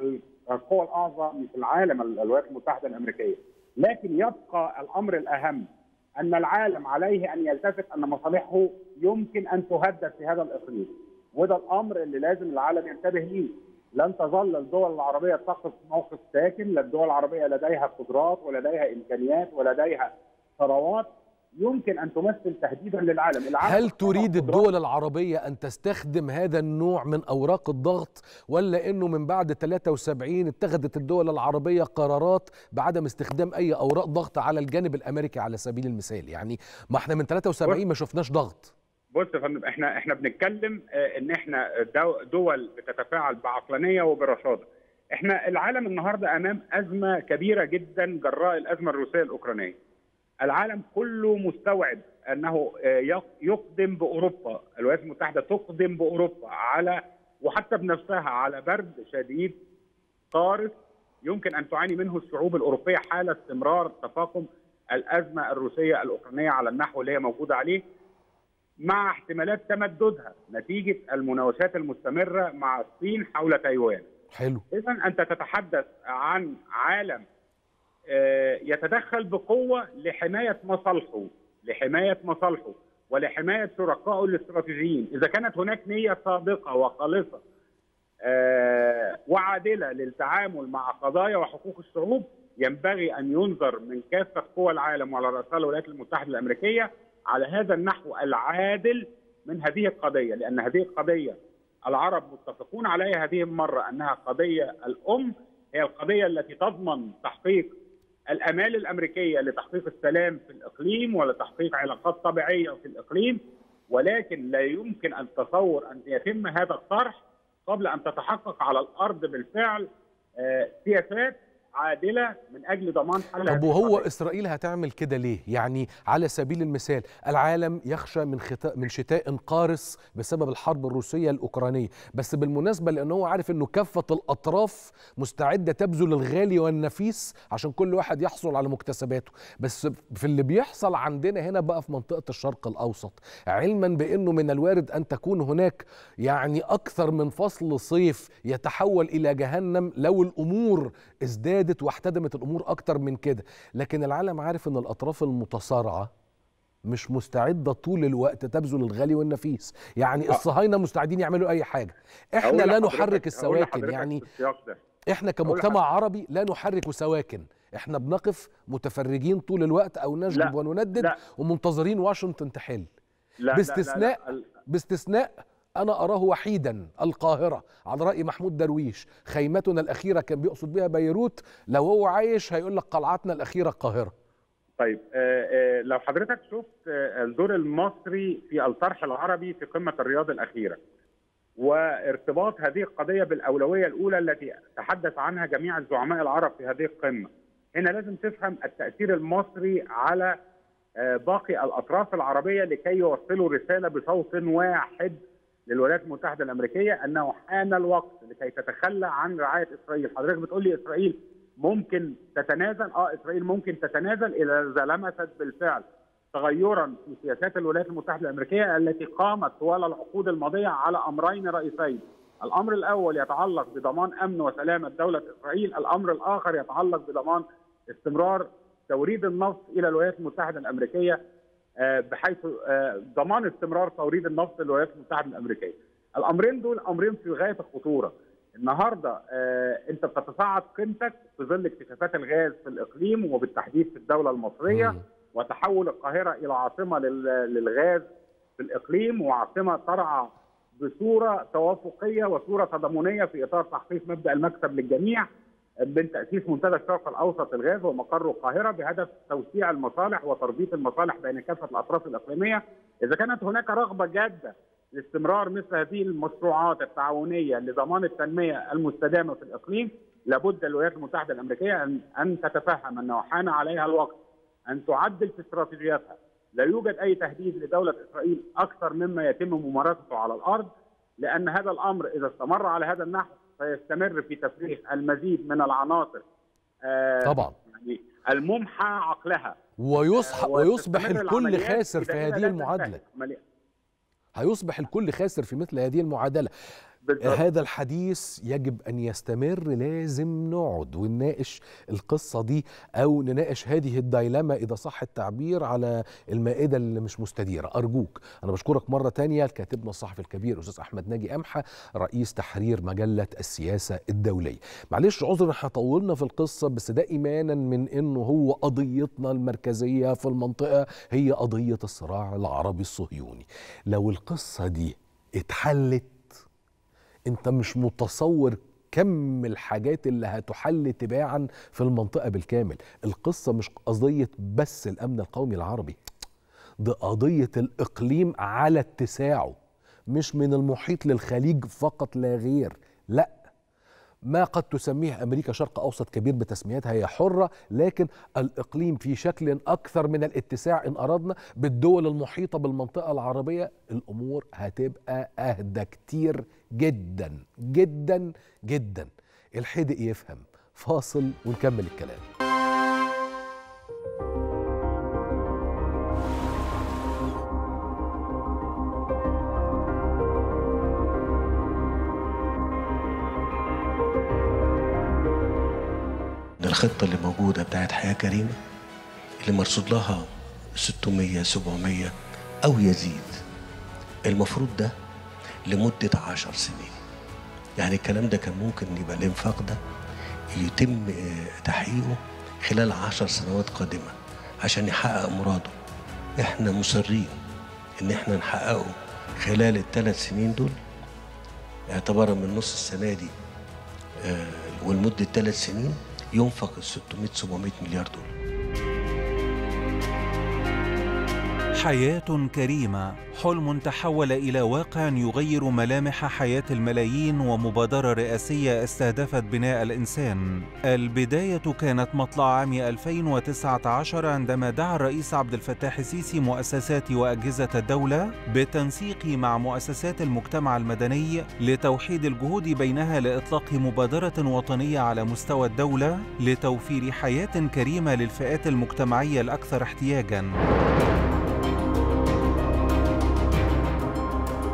القوى الأعظم في العالم الولايات المتحدة الأمريكية. لكن يبقى الأمر الأهم أن العالم عليه أن يلتفت أن مصالحه يمكن أن تهدد في هذا الإقليم، وده الأمر اللي لازم العالم ينتبه ليه. لن تظل الدول العربية تقف في موقف ساكن، الدول العربية لديها قدرات ولديها إمكانيات ولديها ثروات يمكن أن تمثل تهديدا للعالم. العالم هل تريد الدول العربية أن تستخدم هذا النوع من أوراق الضغط، ولا أنه من بعد ثلاثة وسبعين اتخذت الدول العربية قرارات بعدم استخدام أي أوراق ضغط على الجانب الأمريكي على سبيل المثال؟ يعني ما احنا من ثلاثة وسبعين ما شفناش ضغط. بص يا فندم، احنا احنا بنتكلم ان احنا دول بتتفاعل بعقلانية وبرشادة. احنا العالم النهاردة أمام أزمة كبيرة جدا جراء الأزمة الروسية الأوكرانية. العالم كله مستوعب انه يقدم باوروبا، الولايات المتحده تقدم باوروبا على وحتى بنفسها على برد شديد قارس يمكن ان تعاني منه الشعوب الاوروبيه حال استمرار تفاقم الازمه الروسيه الاوكرانيه على النحو اللي هي موجوده عليه، مع احتمالات تمددها نتيجه المناوشات المستمره مع الصين حول تايوان. حلو. اذا انت تتحدث عن عالم يتدخل بقوة لحماية مصالحه لحماية مصالحه ولحماية شركائه الاستراتيجيين. إذا كانت هناك نية صادقة وخالصة وعادلة للتعامل مع قضايا وحقوق الشعوب، ينبغي أن ينظر من كافة قوى العالم وعلى رأسها الولايات المتحدة الأمريكية على هذا النحو العادل من هذه القضية، لأن هذه القضية العرب متفقون عليها هذه المرة أنها قضية الأم، هي القضية التي تضمن تحقيق الامال الامريكيه لتحقيق السلام في الاقليم ولتحقيق علاقات طبيعيه في الاقليم. ولكن لا يمكن ان تتصور ان يتم هذا الطرح قبل ان تتحقق على الارض بالفعل سياسات عادله من اجل ضمان حل. طب وهو اسرائيل هتعمل كده ليه؟ يعني على سبيل المثال العالم يخشى من خطأ من شتاء قارس بسبب الحرب الروسيه الاوكرانيه، بس بالمناسبه لأنه هو عارف انه كافه الاطراف مستعده تبذل الغالي والنفيس عشان كل واحد يحصل على مكتسباته، بس في اللي بيحصل عندنا هنا بقى في منطقه الشرق الاوسط، علما بانه من الوارد ان تكون هناك يعني اكثر من فصل صيف يتحول الى جهنم لو الامور ازدادت واحتدمت الأمور أكتر من كده. لكن العالم عارف أن الأطراف المتصارعة مش مستعدة طول الوقت تبذل الغالي والنفيس، يعني أه. الصهاينة مستعدين يعملوا أي حاجة، إحنا لا نحرك السواكن، يعني إحنا كمجتمع عربي لا نحرك سواكن، إحنا بنقف متفرجين طول الوقت أو نجلب ونندد لا. ومنتظرين واشنطن تحل لا. باستثناء لا. لا. لا. باستثناء أنا أراه وحيدا، القاهرة على رأي محمود درويش، خيمتنا الأخيرة كان بيقصد بها بيروت، لو هو عايش هيقول لك قلعتنا الأخيرة القاهرة. طيب لو حضرتك شفت الدور المصري في الطرح العربي في قمة الرياض الأخيرة وارتباط هذه القضية بالأولوية الأولى التي تحدث عنها جميع الزعماء العرب في هذه القمة، هنا لازم تفهم التأثير المصري على باقي الأطراف العربية لكي يوصلوا رسالة بصوت واحد للولايات المتحدة الأمريكية أنه حان الوقت لكي تتخلى عن رعاية إسرائيل. حضرتك بتقول لي إسرائيل ممكن تتنازل، آه إسرائيل ممكن تتنازل إذا لمست بالفعل تغيرا في سياسات الولايات المتحدة الأمريكية التي قامت طوال العقود الماضية على أمرين رئيسين، الأمر الأول يتعلق بضمان أمن وسلامة دولة إسرائيل، الأمر الآخر يتعلق بضمان استمرار توريد النفط إلى الولايات المتحدة الأمريكية بحيث ضمان استمرار توريد النفط للولايات المتحده الامريكيه. الامرين دول امرين في غايه الخطوره. النهارده انت بتتصاعد قيمتك في ظل اكتشافات الغاز في الاقليم وبالتحديد في الدوله المصريه وتحول القاهره الى عاصمه للغاز في الاقليم وعاصمه ترعى بصوره توافقيه وصوره تضامنيه في اطار تحقيق مبدا المكسب للجميع من تأسيس منتدى الشرق الأوسط للغاز ومقر القاهرة بهدف توسيع المصالح وتربيط المصالح بين كافة الأطراف الإقليمية. إذا كانت هناك رغبة جادة لاستمرار مثل هذه المشروعات التعاونية لضمان التنمية المستدامة في الإقليم، لابد الولايات المتحدة الأمريكية أن أن تتفهم أنه حان عليها الوقت أن تعدل في استراتيجياتها. لا يوجد أي تهديد لدولة إسرائيل أكثر مما يتم ممارسته على الأرض، لأن هذا الأمر إذا استمر على هذا النحو سيستمر في تفريغ المزيد من العناصر آه طبعا يعني الممحى عقلها ويصح ويصبح الكل خاسر في هذه المعادله، هيصبح الكل خاسر في مثل هذه المعادله. بالضبط. هذا الحديث يجب أن يستمر، لازم نقعد ونناقش القصة دي أو نناقش هذه الدايلما إذا صح التعبير على المائدة اللي مش مستديرة. أرجوك، أنا بشكرك مرة تانية كاتبنا الصحفي الكبير أستاذ أحمد ناجي قمحه، رئيس تحرير مجلة السياسة الدولية. معلش عذرا هطولنا في القصة، بس ده إيمانا من إنه هو قضيتنا المركزية في المنطقة هي قضية الصراع العربي الصهيوني. لو القصة دي اتحلت انت مش متصور كم الحاجات اللي هتحل تباعا في المنطقة بالكامل. القصة مش قضية بس الأمن القومي العربي، ده قضية الإقليم على اتساعه، مش من المحيط للخليج فقط لا غير، لا. ما قد تسميه أمريكا شرق أوسط كبير بتسمياتها، هي حرة، لكن الإقليم في شكل أكثر من الاتساع إن أردنا بالدول المحيطة بالمنطقة العربية الأمور هتبقى أهدى كتير جدا جدا جدا. الحدق يفهم. فاصل ونكمل الكلام. الخطة اللي موجودة بتاعت حياة كريمة اللي مرصود لها ستمية سبعمية أو يزيد، المفروض ده لمدة عشر سنين. يعني الكلام ده كان ممكن يبقى الإنفاق ده يتم تحقيقه خلال عشر سنوات قادمة عشان يحقق مراده. إحنا مصرين إن إحنا نحققه خلال الثلاث سنين دول اعتبارا من نص السنة دي والمدة ثلاث سنين ينفق ال ستمية سبعمية مليار دولار. حياة كريمة، حلم تحول إلى واقع يغير ملامح حياة الملايين ومبادرة رئاسية استهدفت بناء الإنسان. البداية كانت مطلع عام ألفين وتسعة عشر عندما دعا الرئيس عبد الفتاح السيسي مؤسسات وأجهزة الدولة بالتنسيق مع مؤسسات المجتمع المدني لتوحيد الجهود بينها لإطلاق مبادرة وطنية على مستوى الدولة لتوفير حياة كريمة للفئات المجتمعية الأكثر احتياجاً.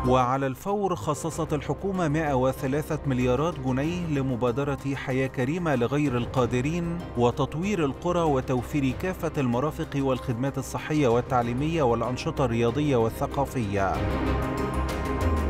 وعلى الفور خصصت الحكومة مئة وثلاثة مليارات جنيه لمبادرة حياة كريمة لغير القادرين وتطوير القرى وتوفير كافة المرافق والخدمات الصحية والتعليمية والأنشطة الرياضية والثقافية.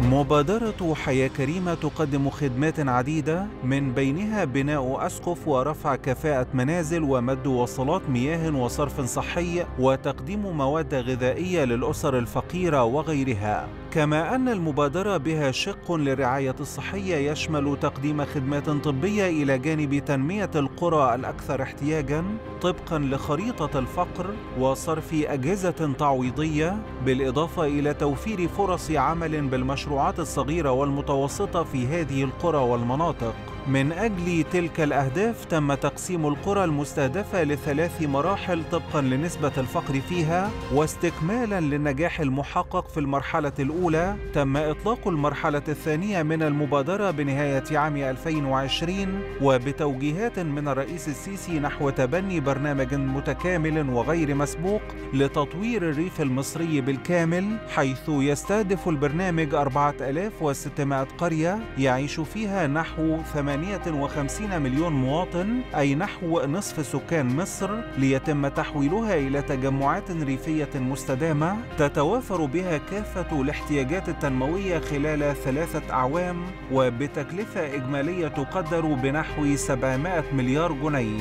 مبادرة حياة كريمة تقدم خدمات عديدة من بينها بناء أسقف ورفع كفاءة منازل ومد وصلات مياه وصرف صحي وتقديم مواد غذائية للأسر الفقيرة وغيرها، كما أن المبادرة بها شق للرعاية الصحية يشمل تقديم خدمات طبية إلى جانب تنمية القرى الأكثر احتياجاً طبقاً لخريطة الفقر وصرف أجهزة تعويضية، بالإضافة إلى توفير فرص عمل بالمشروعات الصغيرة والمتوسطة في هذه القرى والمناطق. من أجل تلك الأهداف تم تقسيم القرى المستهدفة لثلاث مراحل طبقاً لنسبة الفقر فيها، واستكمالاً للنجاح المحقق في المرحلة الأولى تم إطلاق المرحلة الثانية من المبادرة بنهاية عام ألفين وعشرين وبتوجيهات من الرئيس السيسي نحو تبني برنامج متكامل وغير مسبوق لتطوير الريف المصري بالكامل، حيث يستهدف البرنامج أربعة آلاف وستمائة قرية يعيش فيها نحو ثمانية وخمسين مليون مواطن، أي نحو نصف سكان مصر، ليتم تحويلها إلى تجمعات ريفية مستدامة تتوافر بها كافة الاحتياجات التنموية خلال ثلاثة أعوام وبتكلفة إجمالية تقدر بنحو سبعمائة مليار جنيه.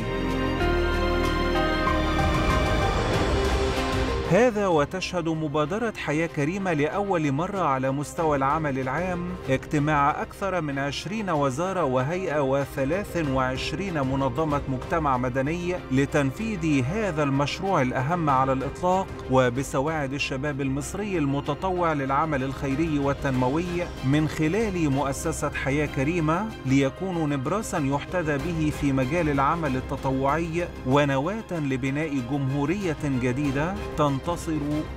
هذا وتشهد مبادرة حياة كريمة لأول مرة على مستوى العمل العام اجتماع أكثر من عشرين وزارة وهيئة وثلاث وعشرين منظمة مجتمع مدني لتنفيذ هذا المشروع الأهم على الإطلاق، وبسواعد الشباب المصري المتطوع للعمل الخيري والتنموي من خلال مؤسسة حياة كريمة ليكونوا نبراسا يحتذى به في مجال العمل التطوعي ونواة لبناء جمهورية جديدة تنتصر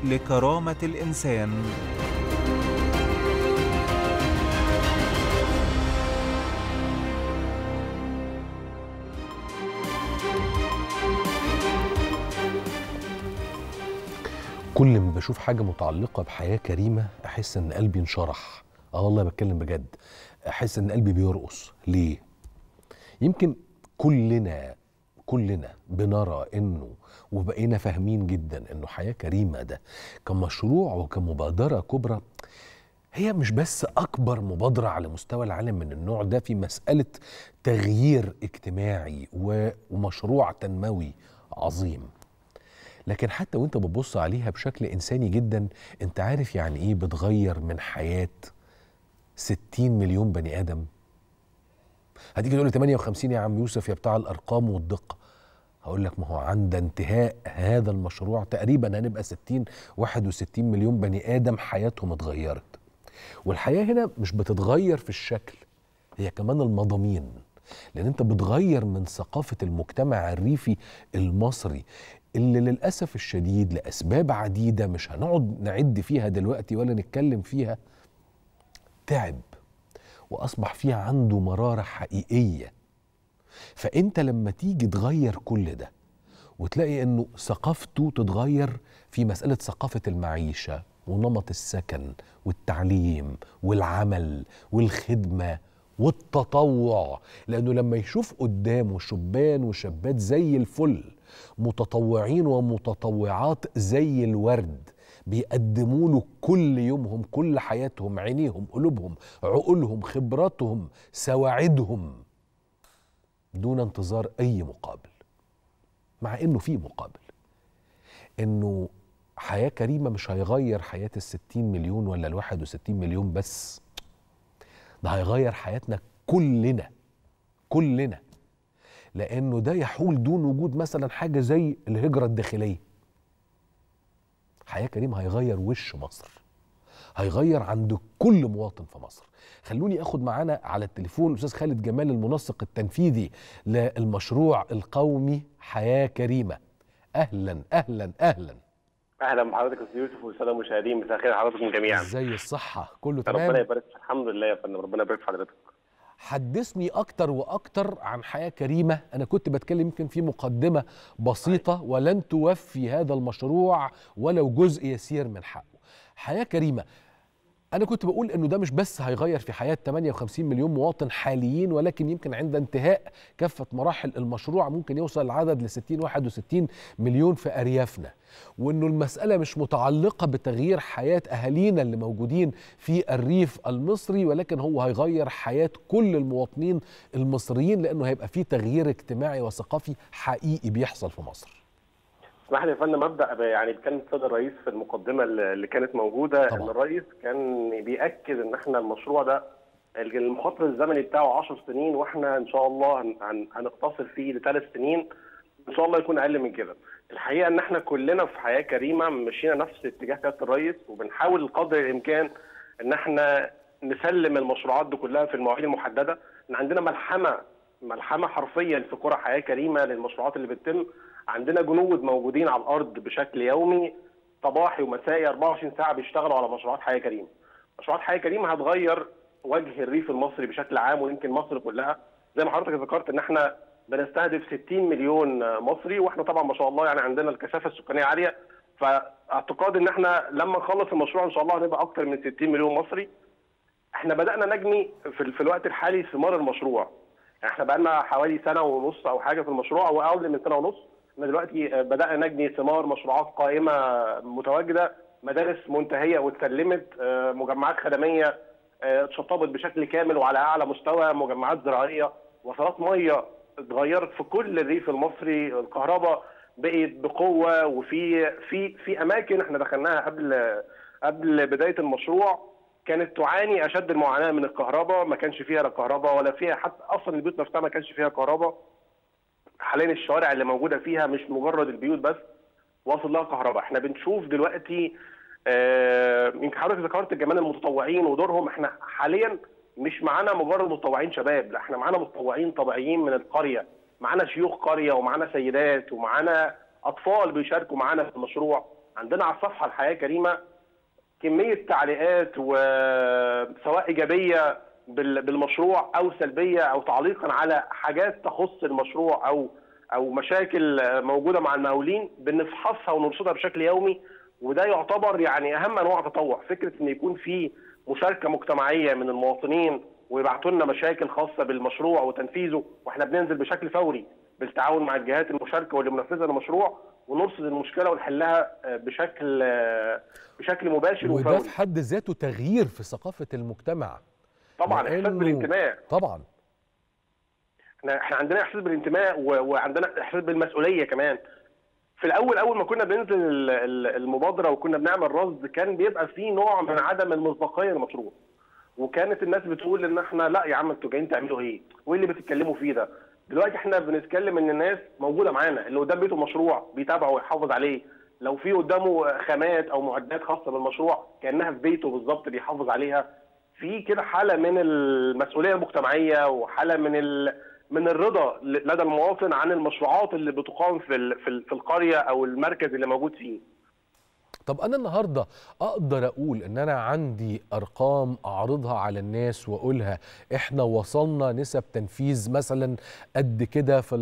لكرامة الإنسان. كل ما بشوف حاجة متعلقة بحياة كريمة أحس إن قلبي انشرح، آه والله بتكلم بجد، أحس إن قلبي بيرقص. ليه؟ يمكن كلنا كلنا بنرى انه وبقينا فاهمين جدا انه حياة كريمة ده كمشروع وكمبادرة كبرى هي مش بس اكبر مبادرة على مستوى العالم من النوع ده في مسألة تغيير اجتماعي ومشروع تنموي عظيم، لكن حتى وانت بتبص عليها بشكل انساني جدا انت عارف يعني ايه بتغير من حياة ستين مليون بني ادم. هتيجي تقول لي ثمانية وخمسين يا عم يوسف يا بتاع الارقام والدقه، هقول لك ما هو عند انتهاء هذا المشروع تقريبا هنبقى ستين واحد وستين مليون بني ادم حياتهم اتغيرت. والحياه هنا مش بتتغير في الشكل، هي كمان المضامين، لان انت بتغير من ثقافه المجتمع الريفي المصري اللي للاسف الشديد لاسباب عديده مش هنقعد نعد فيها دلوقتي ولا نتكلم فيها تعب وأصبح فيه عنده مرارة حقيقية. فأنت لما تيجي تغير كل ده وتلاقي أنه ثقافته تتغير في مسألة ثقافة المعيشة ونمط السكن والتعليم والعمل والخدمة والتطوع، لأنه لما يشوف قدامه شبان وشابات زي الفل متطوعين ومتطوعات زي الورد بيقدموا له كل يومهم كل حياتهم عينيهم قلوبهم عقولهم خبراتهم سواعدهم دون انتظار أي مقابل، مع إنه في مقابل، إنه حياة كريمة مش هيغير حياة الستين مليون ولا الواحد وستين مليون بس، ده هيغير حياتنا كلنا كلنا، لأنه ده يحول دون وجود مثلا حاجة زي الهجرة الداخلية. حياة كريم هيغير وش مصر، هيغير عند كل مواطن في مصر. خلوني اخد معانا على التليفون الاستاذ خالد جمال، المنسق التنفيذي للمشروع القومي حياة كريمة. اهلا اهلا اهلا اهلا بحضرتك يا استاذ يوسف والساده المشاهدين، مساء الخير حضراتكم جميعا. ازي الصحه؟ كله تمام ربنا يبارك. الحمد لله يا فندم، ربنا يبارك في حضرتك. حدثني اكتر واكتر عن حياة كريمة. انا كنت بتكلم يمكن في مقدمه بسيطه، ولن توفي هذا المشروع ولو جزء يسير من حقه. حياة كريمة أنا كنت بقول إنه ده مش بس هيغير في حياة ثمانية وخمسين مليون مواطن حاليين، ولكن يمكن عند انتهاء كافة مراحل المشروع ممكن يوصل العدد ل ستين واحد وستين مليون في أريافنا، وإنه المسألة مش متعلقة بتغيير حياة أهالينا اللي موجودين في الريف المصري، ولكن هو هيغير حياة كل المواطنين المصريين، لأنه هيبقى فيه تغيير اجتماعي وثقافي حقيقي بيحصل في مصر. اسمح لي يا فندم ابدا يعني بكلمه السيد الرئيس في المقدمه اللي كانت موجوده. طبعا. ان الرئيس كان بياكد ان احنا المشروع ده المخاطر الزمني بتاعه عشر سنين، واحنا ان شاء الله هنقتصر فيه لثلاث سنين، ان شاء الله يكون اقل من كده. الحقيقه ان احنا كلنا في حياه كريمه مشينا نفس اتجاه سياده الرئيس، وبنحاول قدر الامكان ان احنا نسلم المشروعات دي كلها في المواعيد المحدده. ان عندنا ملحمه ملحمه حرفيا في قرى حياه كريمه للمشروعات اللي بتتم. عندنا جنود موجودين على الارض بشكل يومي صباحي ومسائي أربعة وعشرين ساعة بيشتغلوا على مشروعات حياه كريمه. مشروعات حياه كريمه هتغير وجه الريف المصري بشكل عام، ويمكن مصر كلها. زي ما حضرتك ذكرت ان احنا بنستهدف ستين مليون مصري، واحنا طبعا ما شاء الله يعني عندنا الكثافه السكانيه عاليه، فاعتقاد ان احنا لما نخلص المشروع ان شاء الله هنبقى اكثر من ستين مليون مصري. احنا بدانا نجني في الوقت الحالي ثمار المشروع. احنا بقى لنا حوالي سنه ونص او حاجه في المشروع، او اقل من سنه ونص. احنا دلوقتي بدأنا نجني ثمار مشروعات قائمة متواجدة، مدارس منتهية واتسلمت، مجمعات خدمية اتشطبت بشكل كامل وعلى أعلى مستوى، مجمعات زراعية، وصلات مية اتغيرت في كل الريف المصري، الكهرباء بقت بقوة، وفي في في أماكن احنا دخلناها قبل قبل بداية المشروع كانت تعاني أشد المعاناة من الكهرباء، ما كانش فيها لا كهرباء ولا فيها حتى أصلا البيوت نفسها ما كانش فيها كهرباء. حاليا الشوارع اللي موجوده فيها مش مجرد البيوت بس، واصل لها كهرباء. احنا بنشوف دلوقتي يمكن اه حضرتك ذكرت كمان المتطوعين ودورهم. احنا حاليا مش معانا مجرد متطوعين شباب، لا احنا معانا متطوعين طبيعيين من القريه، معانا شيوخ قريه ومعانا سيدات ومعانا اطفال بيشاركوا معانا في المشروع. عندنا على الصفحه الحياه كريمه كميه تعليقات، وسواء ايجابيه بالمشروع او سلبيه، او تعليقا على حاجات تخص المشروع او او مشاكل موجوده مع المقاولين، بنفحصها ونرصدها بشكل يومي. وده يعتبر يعني اهم انواع التطوع، فكره ان يكون في مشاركه مجتمعيه من المواطنين ويبعتوا لنا مشاكل خاصه بالمشروع وتنفيذه، واحنا بننزل بشكل فوري بالتعاون مع الجهات المشاركه واللي منفذه المشروع، ونرصد المشكله ونحلها بشكل بشكل مباشر وفوري. وده في حد ذاته تغيير في ثقافه المجتمع. طبعا احساس بالانتماء. طبعا احنا احنا عندنا احساس بالانتماء، وعندنا احساس بالمسؤوليه كمان. في الاول اول ما كنا بننزل المبادره وكنا بنعمل رصد، كان بيبقى في نوع من عدم المصداقيه للمشروع، وكانت الناس بتقول ان احنا لا يا عم انتوا جايين تعملوا ايه؟ وايه اللي بتتكلموا فيه ده؟ دلوقتي احنا بنتكلم ان الناس موجوده معانا، اللي قدام بيته مشروع بيتابعه ويحافظ عليه، لو في قدامه خامات او معدات خاصه بالمشروع كانها في بيته بالظبط بيحافظ عليها. في كده حاله من المسؤوليه المجتمعيه، وحاله من ال... من الرضا لدى المواطن عن المشروعات اللي بتقام في ال... في القريه او المركز اللي موجود فيه. طب انا النهارده اقدر اقول ان انا عندي ارقام اعرضها على الناس واقولها احنا وصلنا نسب تنفيذ مثلا قد كده في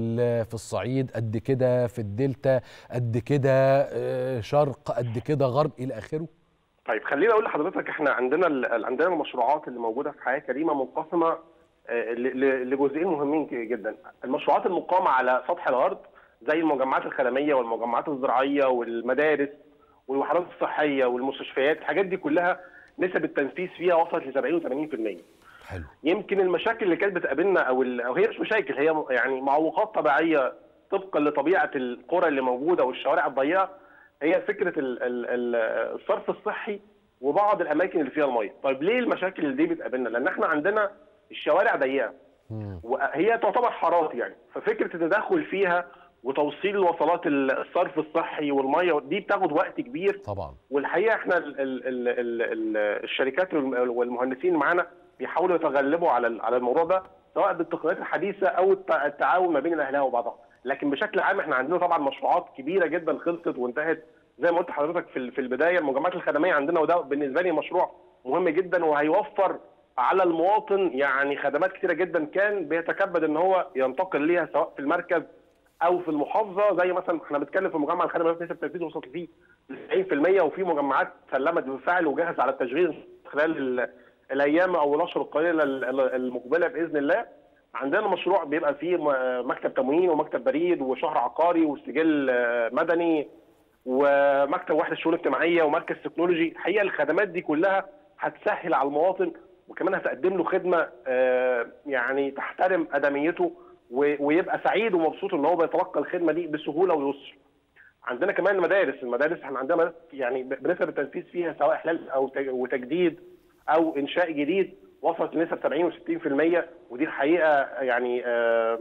في الصعيد، قد كده في الدلتا، قد كده شرق، قد كده غرب، الى اخره؟ طيب خليني اقول لحضرتك احنا عندنا عندنا المشروعات اللي موجوده في حياه كريمه منقسمه لجزئين مهمين جدا. المشروعات المقامه على سطح الارض زي المجمعات الخدميه والمجمعات الزراعيه والمدارس والوحدات الصحيه والمستشفيات، الحاجات دي كلها نسب التنفيذ فيها وصلت ل سبعين وثمانين بالمية. حلو. يمكن المشاكل اللي كانت بتقابلنا او او هي مش مشاكل، هي يعني معوقات طبيعيه طبقا لطبيعه القرى اللي موجوده والشوارع الضيقه، هي فكره الصرف الصحي وبعض الاماكن اللي فيها الميه. طيب ليه المشاكل دي بتقابلنا؟ لان احنا عندنا الشوارع ضيقه وهي تعتبر حارات يعني، ففكره التدخل فيها وتوصيل الوصلات الصرف الصحي والميه دي بتاخد وقت كبير طبعا. والحقيقه احنا ال ال ال ال الشركات والمهندسين معانا بيحاولوا يتغلبوا على على الموضوع ده سواء بالتقنيات الحديثه او التعاون ما بين الاهالي وبعضها، لكن بشكل عام احنا عندنا طبعا مشروعات كبيره جدا خلصت وانتهت زي ما قلت لحضرتك في في البدايه. المجمعات الخدميه عندنا وده بالنسبه لي مشروع مهم جدا وهيوفر على المواطن يعني خدمات كثيره جدا كان بيتكبد ان هو ينتقل ليها سواء في المركز او في المحافظه. زي مثلا احنا بنتكلم في مجمع الخدمه نسبه التنفيذ وصلت فيه تسعين في المية وفي مجمعات سلمت بالفعل وجاهز على التشغيل خلال الايام او الاشهر القليله المقبله باذن الله. عندنا مشروع بيبقى فيه مكتب تموين ومكتب بريد وشهر عقاري وسجل مدني ومكتب وحده شؤون اجتماعيه ومركز تكنولوجي. الحقيقه الخدمات دي كلها هتسهل على المواطن وكمان هتقدم له خدمه يعني تحترم ادميته ويبقى سعيد ومبسوط ان هو بيتلقى الخدمه دي بسهوله ويسر. عندنا كمان المدارس، المدارس احنا عندنا يعني بنسب التنفيذ فيها سواء احلال او وتجديد او انشاء جديد وصلت لنسب سبعين وستين في المية ودي الحقيقه يعني آه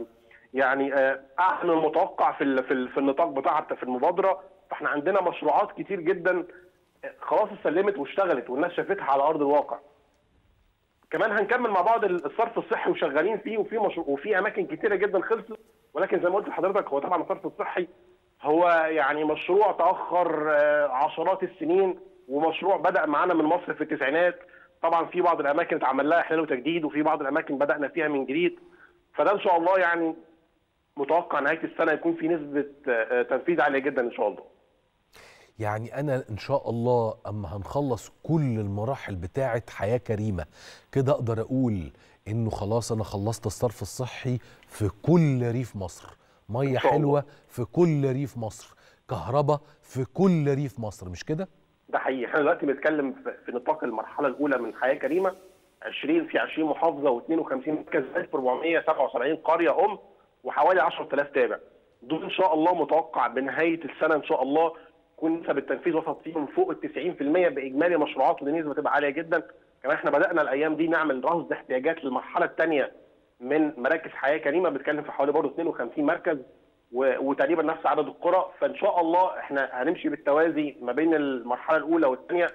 يعني آه اعلى من المتوقع في في, في النطاق بتاعها في المبادره. فاحنا عندنا مشروعات كتير جدا خلاص اتسلمت واشتغلت والناس شافتها على ارض الواقع. كمان هنكمل مع بعض الصرف الصحي وشغالين فيه وفي مشروع وفي اماكن كتيره جدا خلصت، ولكن زي ما قلت لحضرتك هو طبعا الصرف الصحي هو يعني مشروع تاخر عشرات السنين ومشروع بدا معانا من مصر في التسعينات. طبعا في بعض الاماكن اتعمل لها احلال وتجديد وفي بعض الاماكن بدانا فيها من جديد. فده ان شاء الله يعني متوقع نهايه السنه يكون في نسبه تنفيذ عاليه جدا ان شاء الله. يعني أنا إن شاء الله أما هنخلص كل المراحل بتاعة حياة كريمة كده أقدر أقول إنه خلاص أنا خلصت الصرف الصحي في كل ريف مصر، مية حلوة في كل ريف مصر، كهرباء في كل ريف مصر، مش كده؟ ده حقيقي. إحنا دلوقتي بنتكلم في نطاق المرحلة الأولى من حياة كريمة عشرين في عشرين محافظة واثنين وخمسين مركز ألف وأربعمية وسبعة وسبعين قرية أم وحوالي عشرة آلاف تابع. دول إن شاء الله متوقع بنهاية السنة إن شاء الله تكون نسب التنفيذ وصلت فيهم فوق ال تسعين في المية باجمالي مشروعات ودي نسبه تبقى عاليه جدا. كمان احنا بدانا الايام دي نعمل رصد احتياجات للمرحله الثانيه من مراكز حياه كريمه، بنتكلم في حوالي برضه اثنين وخمسين مركز وتقريبا نفس عدد القرى. فان شاء الله احنا هنمشي بالتوازي ما بين المرحله الاولى والثانيه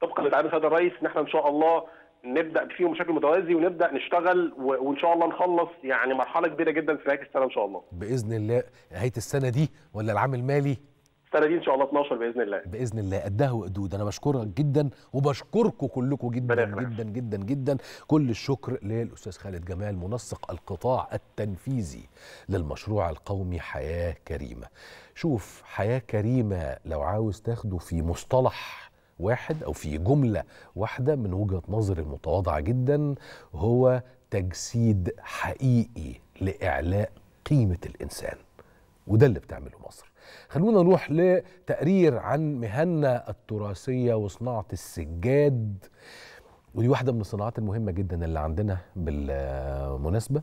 طبقا لتعليم سياده الرئيس ان احنا ان شاء الله نبدا فيهم بشكل متوازي ونبدا نشتغل وان شاء الله نخلص يعني مرحله كبيره جدا في نهايه السنه ان شاء الله. باذن الله نهايه السنه دي ولا العام المالي؟ السنة دي إن شاء الله اتناشر بإذن الله. بإذن الله قدها وقدود. أنا بشكرك جدا وبشكركم كلكم جدا جدا, جدا جدا جدا. كل الشكر للأستاذ خالد جمال منسق القطاع التنفيذي للمشروع القومي حياة كريمة. شوف حياة كريمة لو عاوز تاخده في مصطلح واحد أو في جملة واحدة من وجهة نظري المتواضعة جدا هو تجسيد حقيقي لإعلاء قيمة الإنسان، وده اللي بتعمله مصر. خلونا نروح لتقرير عن مهننا التراثية وصناعة السجاد، ودي واحدة من الصناعات المهمة جدا اللي عندنا بالمناسبة.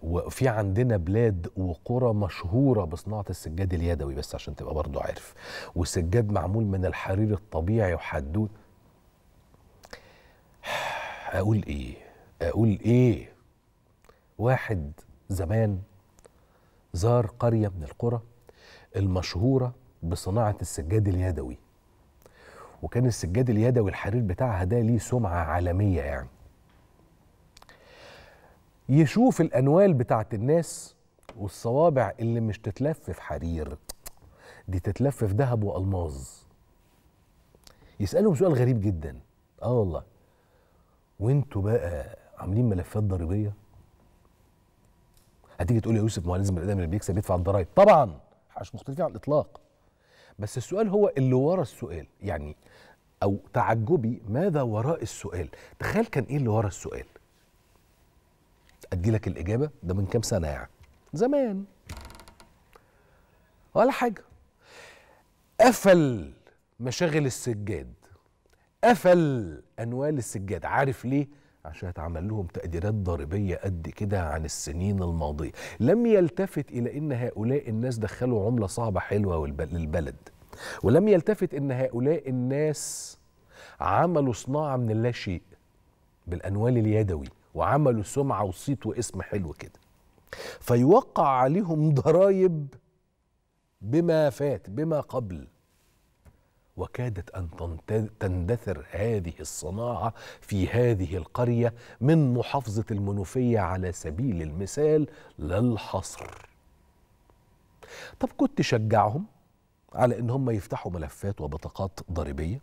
وفي عندنا بلاد وقرى مشهورة بصناعة السجاد اليدوي، بس عشان تبقى برضو عارف، والسجاد معمول من الحرير الطبيعي وحدود. أقول إيه؟ أقول إيه؟ واحد زمان زار قرية من القرى المشهورة بصناعة السجاد اليدوي، وكان السجاد اليدوي الحرير بتاعها ده ليه سمعة عالمية. يعني يشوف الأنوال بتاعت الناس والصوابع اللي مش تتلف في حرير دي تتلف في ذهب وألماظ، يسألهم سؤال غريب جدا، آه والله، وانتوا بقى عاملين ملفات ضريبية؟ هتيجي تقول يا يوسف ما هو لازم الادم اللي بيكسب يدفع الضرايب، طبعا مش مختلفين على الاطلاق، بس السؤال هو اللي ورا السؤال، يعني او تعجبي ماذا وراء السؤال. تخيل كان ايه اللي ورا السؤال؟ ادي لك الاجابه، ده من كام سنه يعني، زمان ولا حاجه. قفل مشاغل السجاد، قفل انوال السجاد، عارف ليه؟ عشان هتعمل لهم تقديرات ضريبيه قد كده عن السنين الماضيه. لم يلتفت الى ان هؤلاء الناس دخلوا عمله صعبه حلوه للبلد، ولم يلتفت ان هؤلاء الناس عملوا صناعه من اللا شيء بالانوال اليدوي وعملوا سمعه وصيت واسم حلو كده. فيوقع عليهم ضرائب بما فات بما قبل. وكادت أن تندثر هذه الصناعة في هذه القرية من محافظة المنوفية على سبيل المثال للحصر. طب كنت شجعهم على إن هم يفتحوا ملفات وبطاقات ضريبية،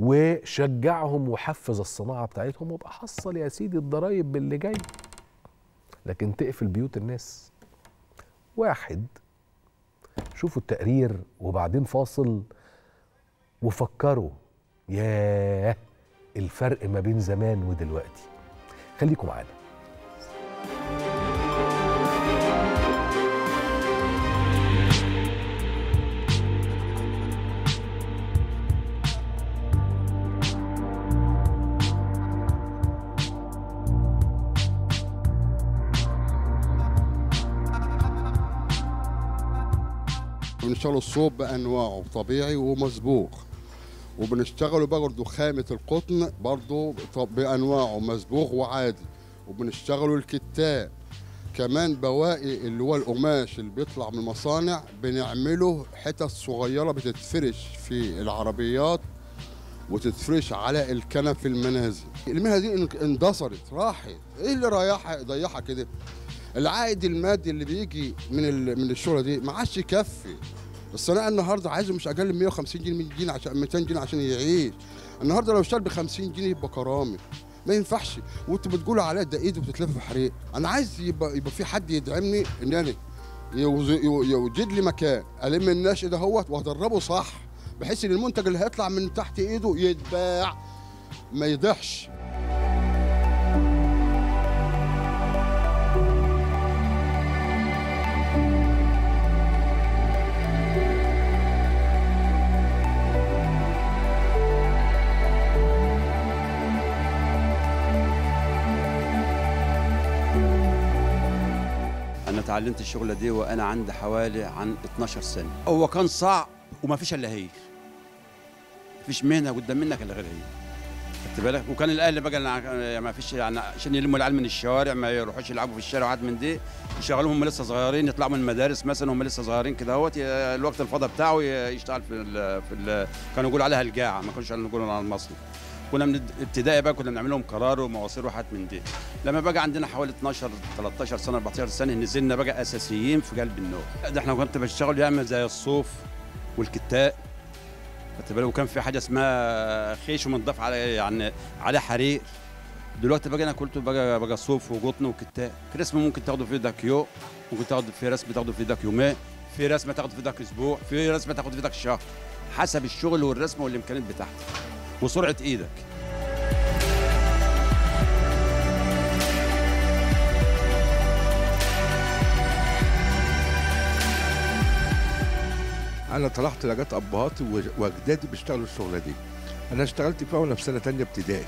وشجعهم وحفز الصناعة بتاعتهم، وابقى حصل يا سيدي الضرايب باللي جاي، لكن تقفل بيوت الناس. واحد، شوفوا التقرير وبعدين فاصل وفكروا ياه الفرق ما بين زمان ودلوقتي. خليكم معانا. بنشتغلوا الصوب بانواعه وطبيعي ومسبوق، وبنشتغلوا برضه خامة القطن برضه بأنواعه مسبوغ وعادي، وبنشتغلوا الكتان كمان، بواقي اللي هو القماش اللي بيطلع من المصانع بنعمله حتت صغيرة بتتفرش في العربيات وتتفرش على الكنب في المنازل. المهنة دي اندثرت راحت، ايه اللي رايحها ضيعها كده؟ العائد المادي اللي بيجي من من الشغلة دي ما عادش يكفي. الصناعة النهارده عايزه مش اقل من مية وخمسين جنيه عشان ميتين جنيه عشان يعيش. النهارده لو اشتغل ب خمسين جنيه يبقى كرامه، ما ينفعش. وانتوا بتقولوا عليا ده ايده بتتلف في حريق. انا عايز يبقى يبقى في حد يدعمني ان انا يوجد لي مكان الم النشء ده هوت وهدربه صح، بحيث ان المنتج اللي هيطلع من تحت ايده يتباع ما يضحش. اتعلمت الشغله دي وانا عندي حوالي عن اتناشر سنه. هو كان صعب وما فيش الا هي، مفيش مهنه قدام منك الا غير هي، خدت بالك؟ وكان الاهل بقى ما فيش يعني عشان يلموا العيال من الشوارع، ما يروحوش يلعبوا في الشارع وحاجات من دي، يشغلوهم هم لسه صغيرين، يطلعوا من المدارس مثلا هم لسه صغيرين كده اهوت، الوقت الفضا بتاعه يشتغل في ال في ال كانوا يقولوا عليها الجاعه، ما كانوش يقولوا عليها المصري. كنا من ابتدائي بقى كنا بنعمل لهم قرار ومواصير وحاجات من دي. لما بقى عندنا حوالي اتناشر تلتاشر سنه اربعتاشر سنه نزلنا بقى اساسيين في قلب النور. ده احنا كنت بشتغل يعمل زي الصوف والكتاء، خدت بالك؟ وكان في حاجه اسمها خيش ومنضاف على يعني عليه حرير. دلوقتي بقى انا كنت بقى بقى صوف وقطن وكتاء. في رسم ممكن تاخده في ايدك يوم، ممكن تاخده في رسم تاخده في ايدك يومين، في رسمه تاخده في ايدك اسبوع، في رسمه تاخده في ايدك شهر، حسب الشغل والرسمه والامكانيات بتاعتك وسرعة ايدك. انا طلعت لجات ابهاتي واجدادي بيشتغلوا الشغله دي. انا اشتغلت فيها وانا في سنه تانية ابتدائي.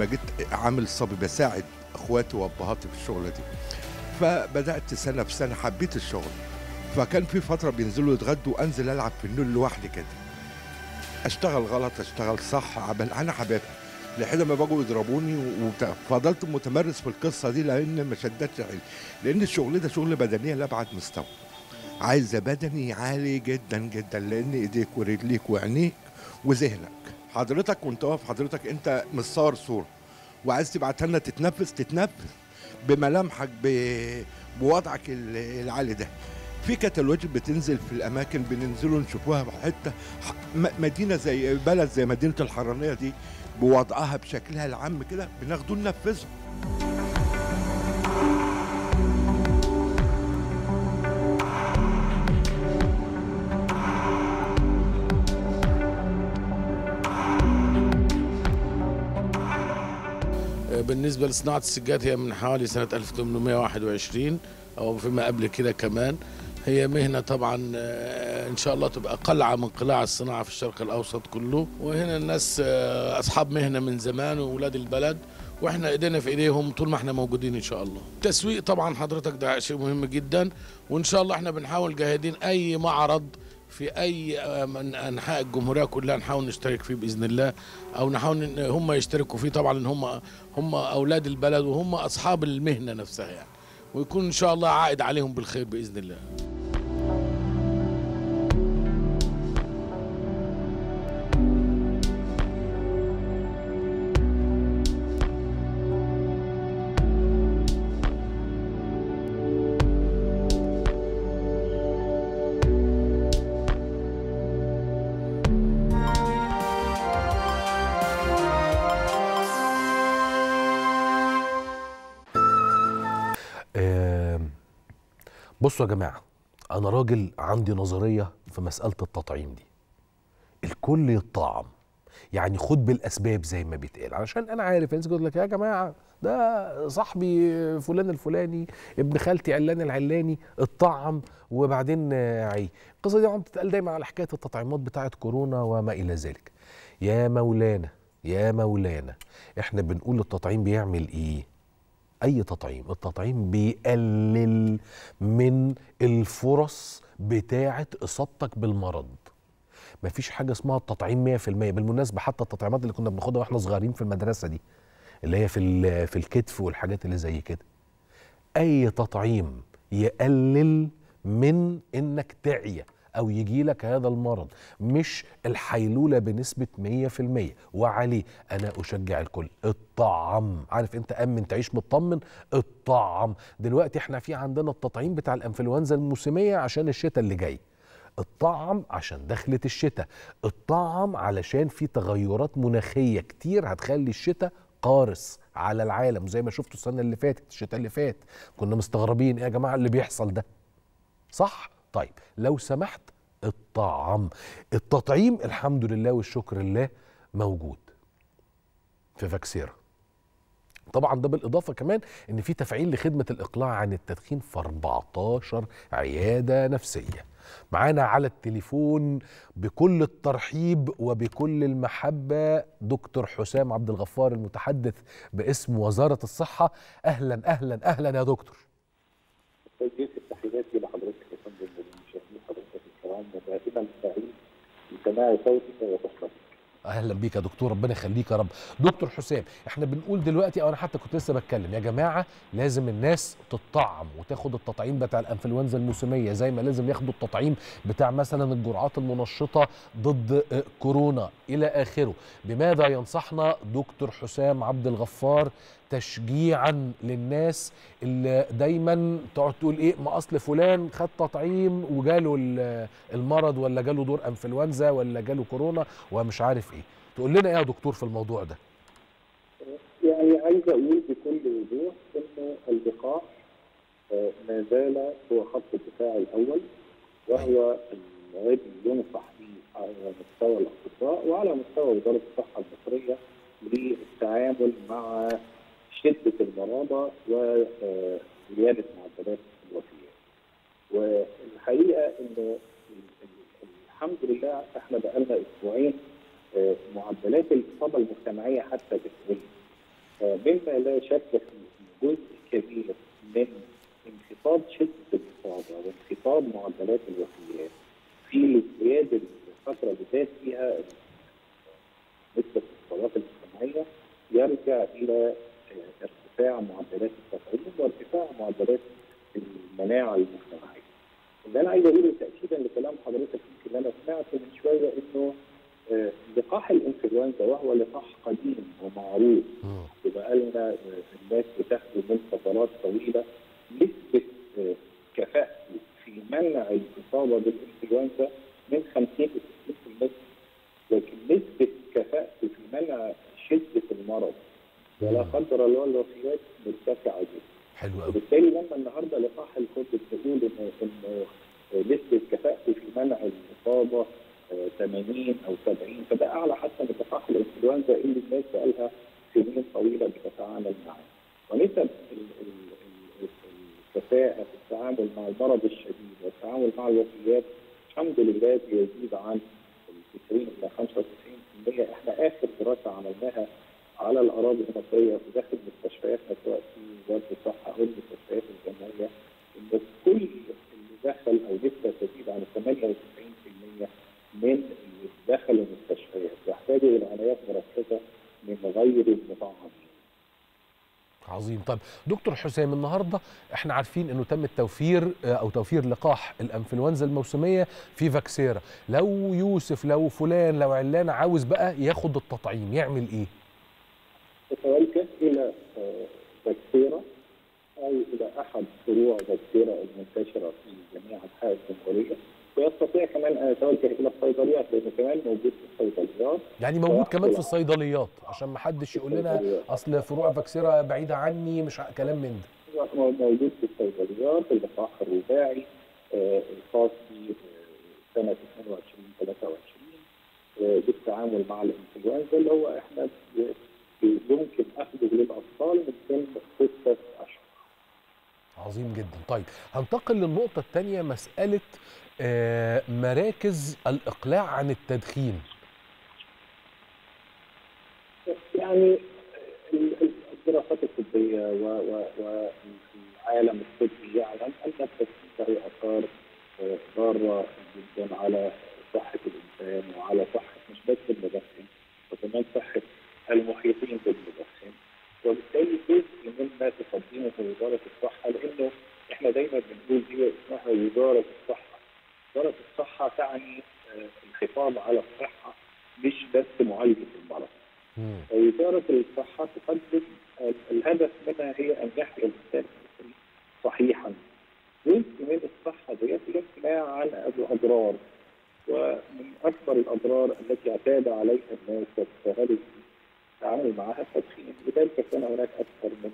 بقيت عامل صبي بساعد اخواتي وابهاتي في الشغله دي. فبدات سنه بسنه حبيت الشغل. فكان في فتره بينزلوا يتغدوا وانزل العب في النور لوحدي كده. اشتغل غلط اشتغل صح، عمل انا حبيبها لحد ما بقوا يضربوني، وفضلت متمرس في القصه دي لان ما شدتش حيلي، لان الشغل ده شغل بدنيه لابعد مستوى، عايزه بدني عالي جدا جدا، لان ايديك ورجليك وعينيك وذهنك. حضرتك كنت واقف، حضرتك انت متصور صوره وعايز تبعتها لنا تتنفس تتنفس بملامحك بوضعك العالي ده. في كتالوجات بتنزل في الاماكن بننزلوا نشوفوها حته مدينه زي بلد زي مدينه الحرانيه دي بوضعها بشكلها العام كده بناخده ننفذه. بالنسبه لصناعه السجاد هي من حوالي سنه الف وتمنمية وواحد وعشرين او فيما قبل كده كمان. هي مهنة طبعا إن شاء الله تبقى قلعة من قلاع الصناعة في الشرق الأوسط كله، وهنا الناس أصحاب مهنة من زمان وولاد البلد، وإحنا إيدينا في إيديهم طول ما إحنا موجودين إن شاء الله. التسويق طبعا حضرتك ده شيء مهم جدا، وإن شاء الله إحنا بنحاول جاهدين أي معرض في أي من أنحاء الجمهورية كلها نحاول نشترك فيه بإذن الله، أو نحاول إن هم يشتركوا فيه طبعا، إن هم هم أولاد البلد وهم أصحاب المهنة نفسها يعني. ويكون إن شاء الله عائد عليهم بالخير بإذن الله. بصوا يا جماعة، أنا راجل عندي نظرية في مسألة التطعيم دي. الكل يتطعم، يعني خد بالأسباب زي ما بيتقال، علشان أنا عارف الناس بتقول لك يا جماعة ده صاحبي فلان الفلاني ابن خالتي علان العلاني اتطعم وبعدين عي. القصة دي عم بتتقال دايما على حكاية التطعيمات بتاعة كورونا وما إلى ذلك. يا مولانا يا مولانا، إحنا بنقول التطعيم بيعمل إيه؟ أي تطعيم، التطعيم بيقلل من الفرص بتاعة إصابتك بالمرض. مفيش حاجة اسمها التطعيم مية في المية، بالمناسبة حتى التطعيمات اللي كنا بناخدها واحنا صغيرين في المدرسة دي، اللي هي في في الكتف والحاجات اللي زي كده. أي تطعيم يقلل من إنك تعيا أو يجيلك هذا المرض، مش الحيلولة بنسبة مية في المية، وعليه أنا أشجع الكل الطعم. عارف أنت، أمن تعيش مطمن، الطعم. دلوقتي إحنا في عندنا التطعيم بتاع الإنفلونزا الموسمية عشان الشتاء اللي جاي، الطعم عشان دخلت الشتاء، الطعم علشان في تغيرات مناخية كتير هتخلي الشتاء قارس على العالم، زي ما شفتوا السنة اللي فاتت، الشتاء اللي فات كنا مستغربين إيه يا جماعة اللي بيحصل ده، صح؟ طيب لو سمحت الطعم. التطعيم الحمد لله والشكر لله موجود في فاكسيرا طبعا، ده بالاضافه كمان ان في تفعيل لخدمه الاقلاع عن التدخين في أربعتاشر عياده نفسيه. معانا على التليفون بكل الترحيب وبكل المحبه دكتور حسام عبد الغفار المتحدث باسم وزاره الصحه. اهلا اهلا اهلا يا دكتور. اهلا بيك يا دكتور، ربنا يخليك يا رب. دكتور حسام، احنا بنقول دلوقتي، او انا حتى كنت لسه بتكلم، يا جماعه لازم الناس تتطعم وتاخد التطعيم بتاع الانفلونزا الموسميه، زي ما لازم ياخدوا التطعيم بتاع مثلا الجرعات المنشطه ضد كورونا الى اخره. بماذا ينصحنا دكتور حسام عبد الغفار تشجيعا للناس اللي دايما تقعد تقول ايه، ما اصل فلان خد تطعيم وجاله المرض، ولا جاله دور انفلونزا، ولا جاله كورونا ومش عارف ايه؟ تقول لنا ايه يا دكتور في الموضوع ده؟ يعني عايز اقول بكل وضوح انه اللقاح ما زال هو خط الدفاع الاول، وهو العلم ينصح به على مستوى الاطباء وعلى مستوى وزاره الصحه المصريه للتعامل مع شدة المرضى وريادة معدلات الوفيات. والحقيقة إنه الحمد لله إحنا بقالنا أسبوعين معدلات الإصابة المجتمعية حتى بتقل، مما لا شك فيه جزء كبير من انخفاض شدة الإصابة وانخفاض معدلات الوفيات في الزيادة الفترة اللي فات فيها نسبة الإصابات المجتمعية يرجع إلى ارتفاع معدلات التطعيم وارتفاع معدلات المناعه المجتمعيه. اللي انا عايز اقوله تاكيدا لكلام حضرتك يمكن انا سمعته من شويه، انه لقاح الانفلونزا وهو لقاح قديم ومعروف وبقى لنا الناس بتاخده من فترات طويله، نسبه كفاءته في منع الاصابه بالانفلونزا من خمسين إلى ستين بالمية، لكن نسبه كفاءته في منع شده المرض ولا قدر الله الوفيات مرتفعه جدا. حلو قوي. وبالتالي لما النهارده لقاح اللي كنت بتقول انه نسبه كفاءته في منع الاصابه ثمانين أو سبعين، فده اعلى حتى من لقاح الانفلونزا اللي الناس بقى لها سنين طويله بتتعامل معاه. ونسب الكفاءه في التعامل مع المرض الشديد والتعامل مع الوفيات الحمد لله بيزيد عن تسعين إلى خمسة وتسعين بالمية. احنا اخر دراسه عملناها على الاراضي المصريه وداخل مستشفياتنا سواء في وزاره الصحه او المستشفيات الجمهوريه، ان كل اللي دخل او لسه تزيد عن ثمانية وتسعين بالمية من اللي دخلوا المستشفيات يحتاجوا الى عنايات مركزه من غير المطعمين. عظيم. طب دكتور حسام، النهارده احنا عارفين انه تم التوفير او توفير لقاح الانفلونزا الموسميه في فاكسيرا، لو يوسف لو فلان لو علان عاوز بقى ياخد التطعيم يعمل ايه؟ يتوجه الى فاكسيرا او الى احد فروع فاكسيرا المنتشره في جميع انحاء الجمهوريه، ويستطيع كمان ان يتوجه الى الصيدليات لانه كمان موجود في الصيدليات. يعني موجود كمان في الصيدليات عشان ما حدش يقول لنا اصل فروع فاكسيرا بعيده عني، مش كلام من ده. موجود في الصيدليات اللقاح الرباعي الخاص بسنه اثنين وعشرين ثلاثة وعشرين بالتعامل مع الانفلونزا اللي هو احنا يمكن اخذه للاطفال من سن ستة اشهر. عظيم جدا. طيب هنتقل للنقطه الثانيه، مساله آه مراكز الإقلاع عن التدخين. يعني الدراسات الطبية والعالم الطبي يعلم أن التدخين له آثار ضارة جدا على صحة الإنسان وعلى صحة مش بس المدخن وكمان صحة المحيطين بالمدخن، وبالتالي جزء مما تقدمه وزارة الصحة، لأنه إحنا دايما بنقول هي اسمها وزارة الصحة. وزارة الصحة تعني الحفاظ على الصحة مش بس معالجة المرض. وزارة الصحة تقدم الهدف منها هي أن يحيا الإنسان صحيحا. جزء من الصحة ديت الابتعاد عن الأضرار، ومن أكبر الأضرار التي اعتاد عليها الناس وتجاهلوا التعامل معها التدخين، لذلك كان هناك أكثر من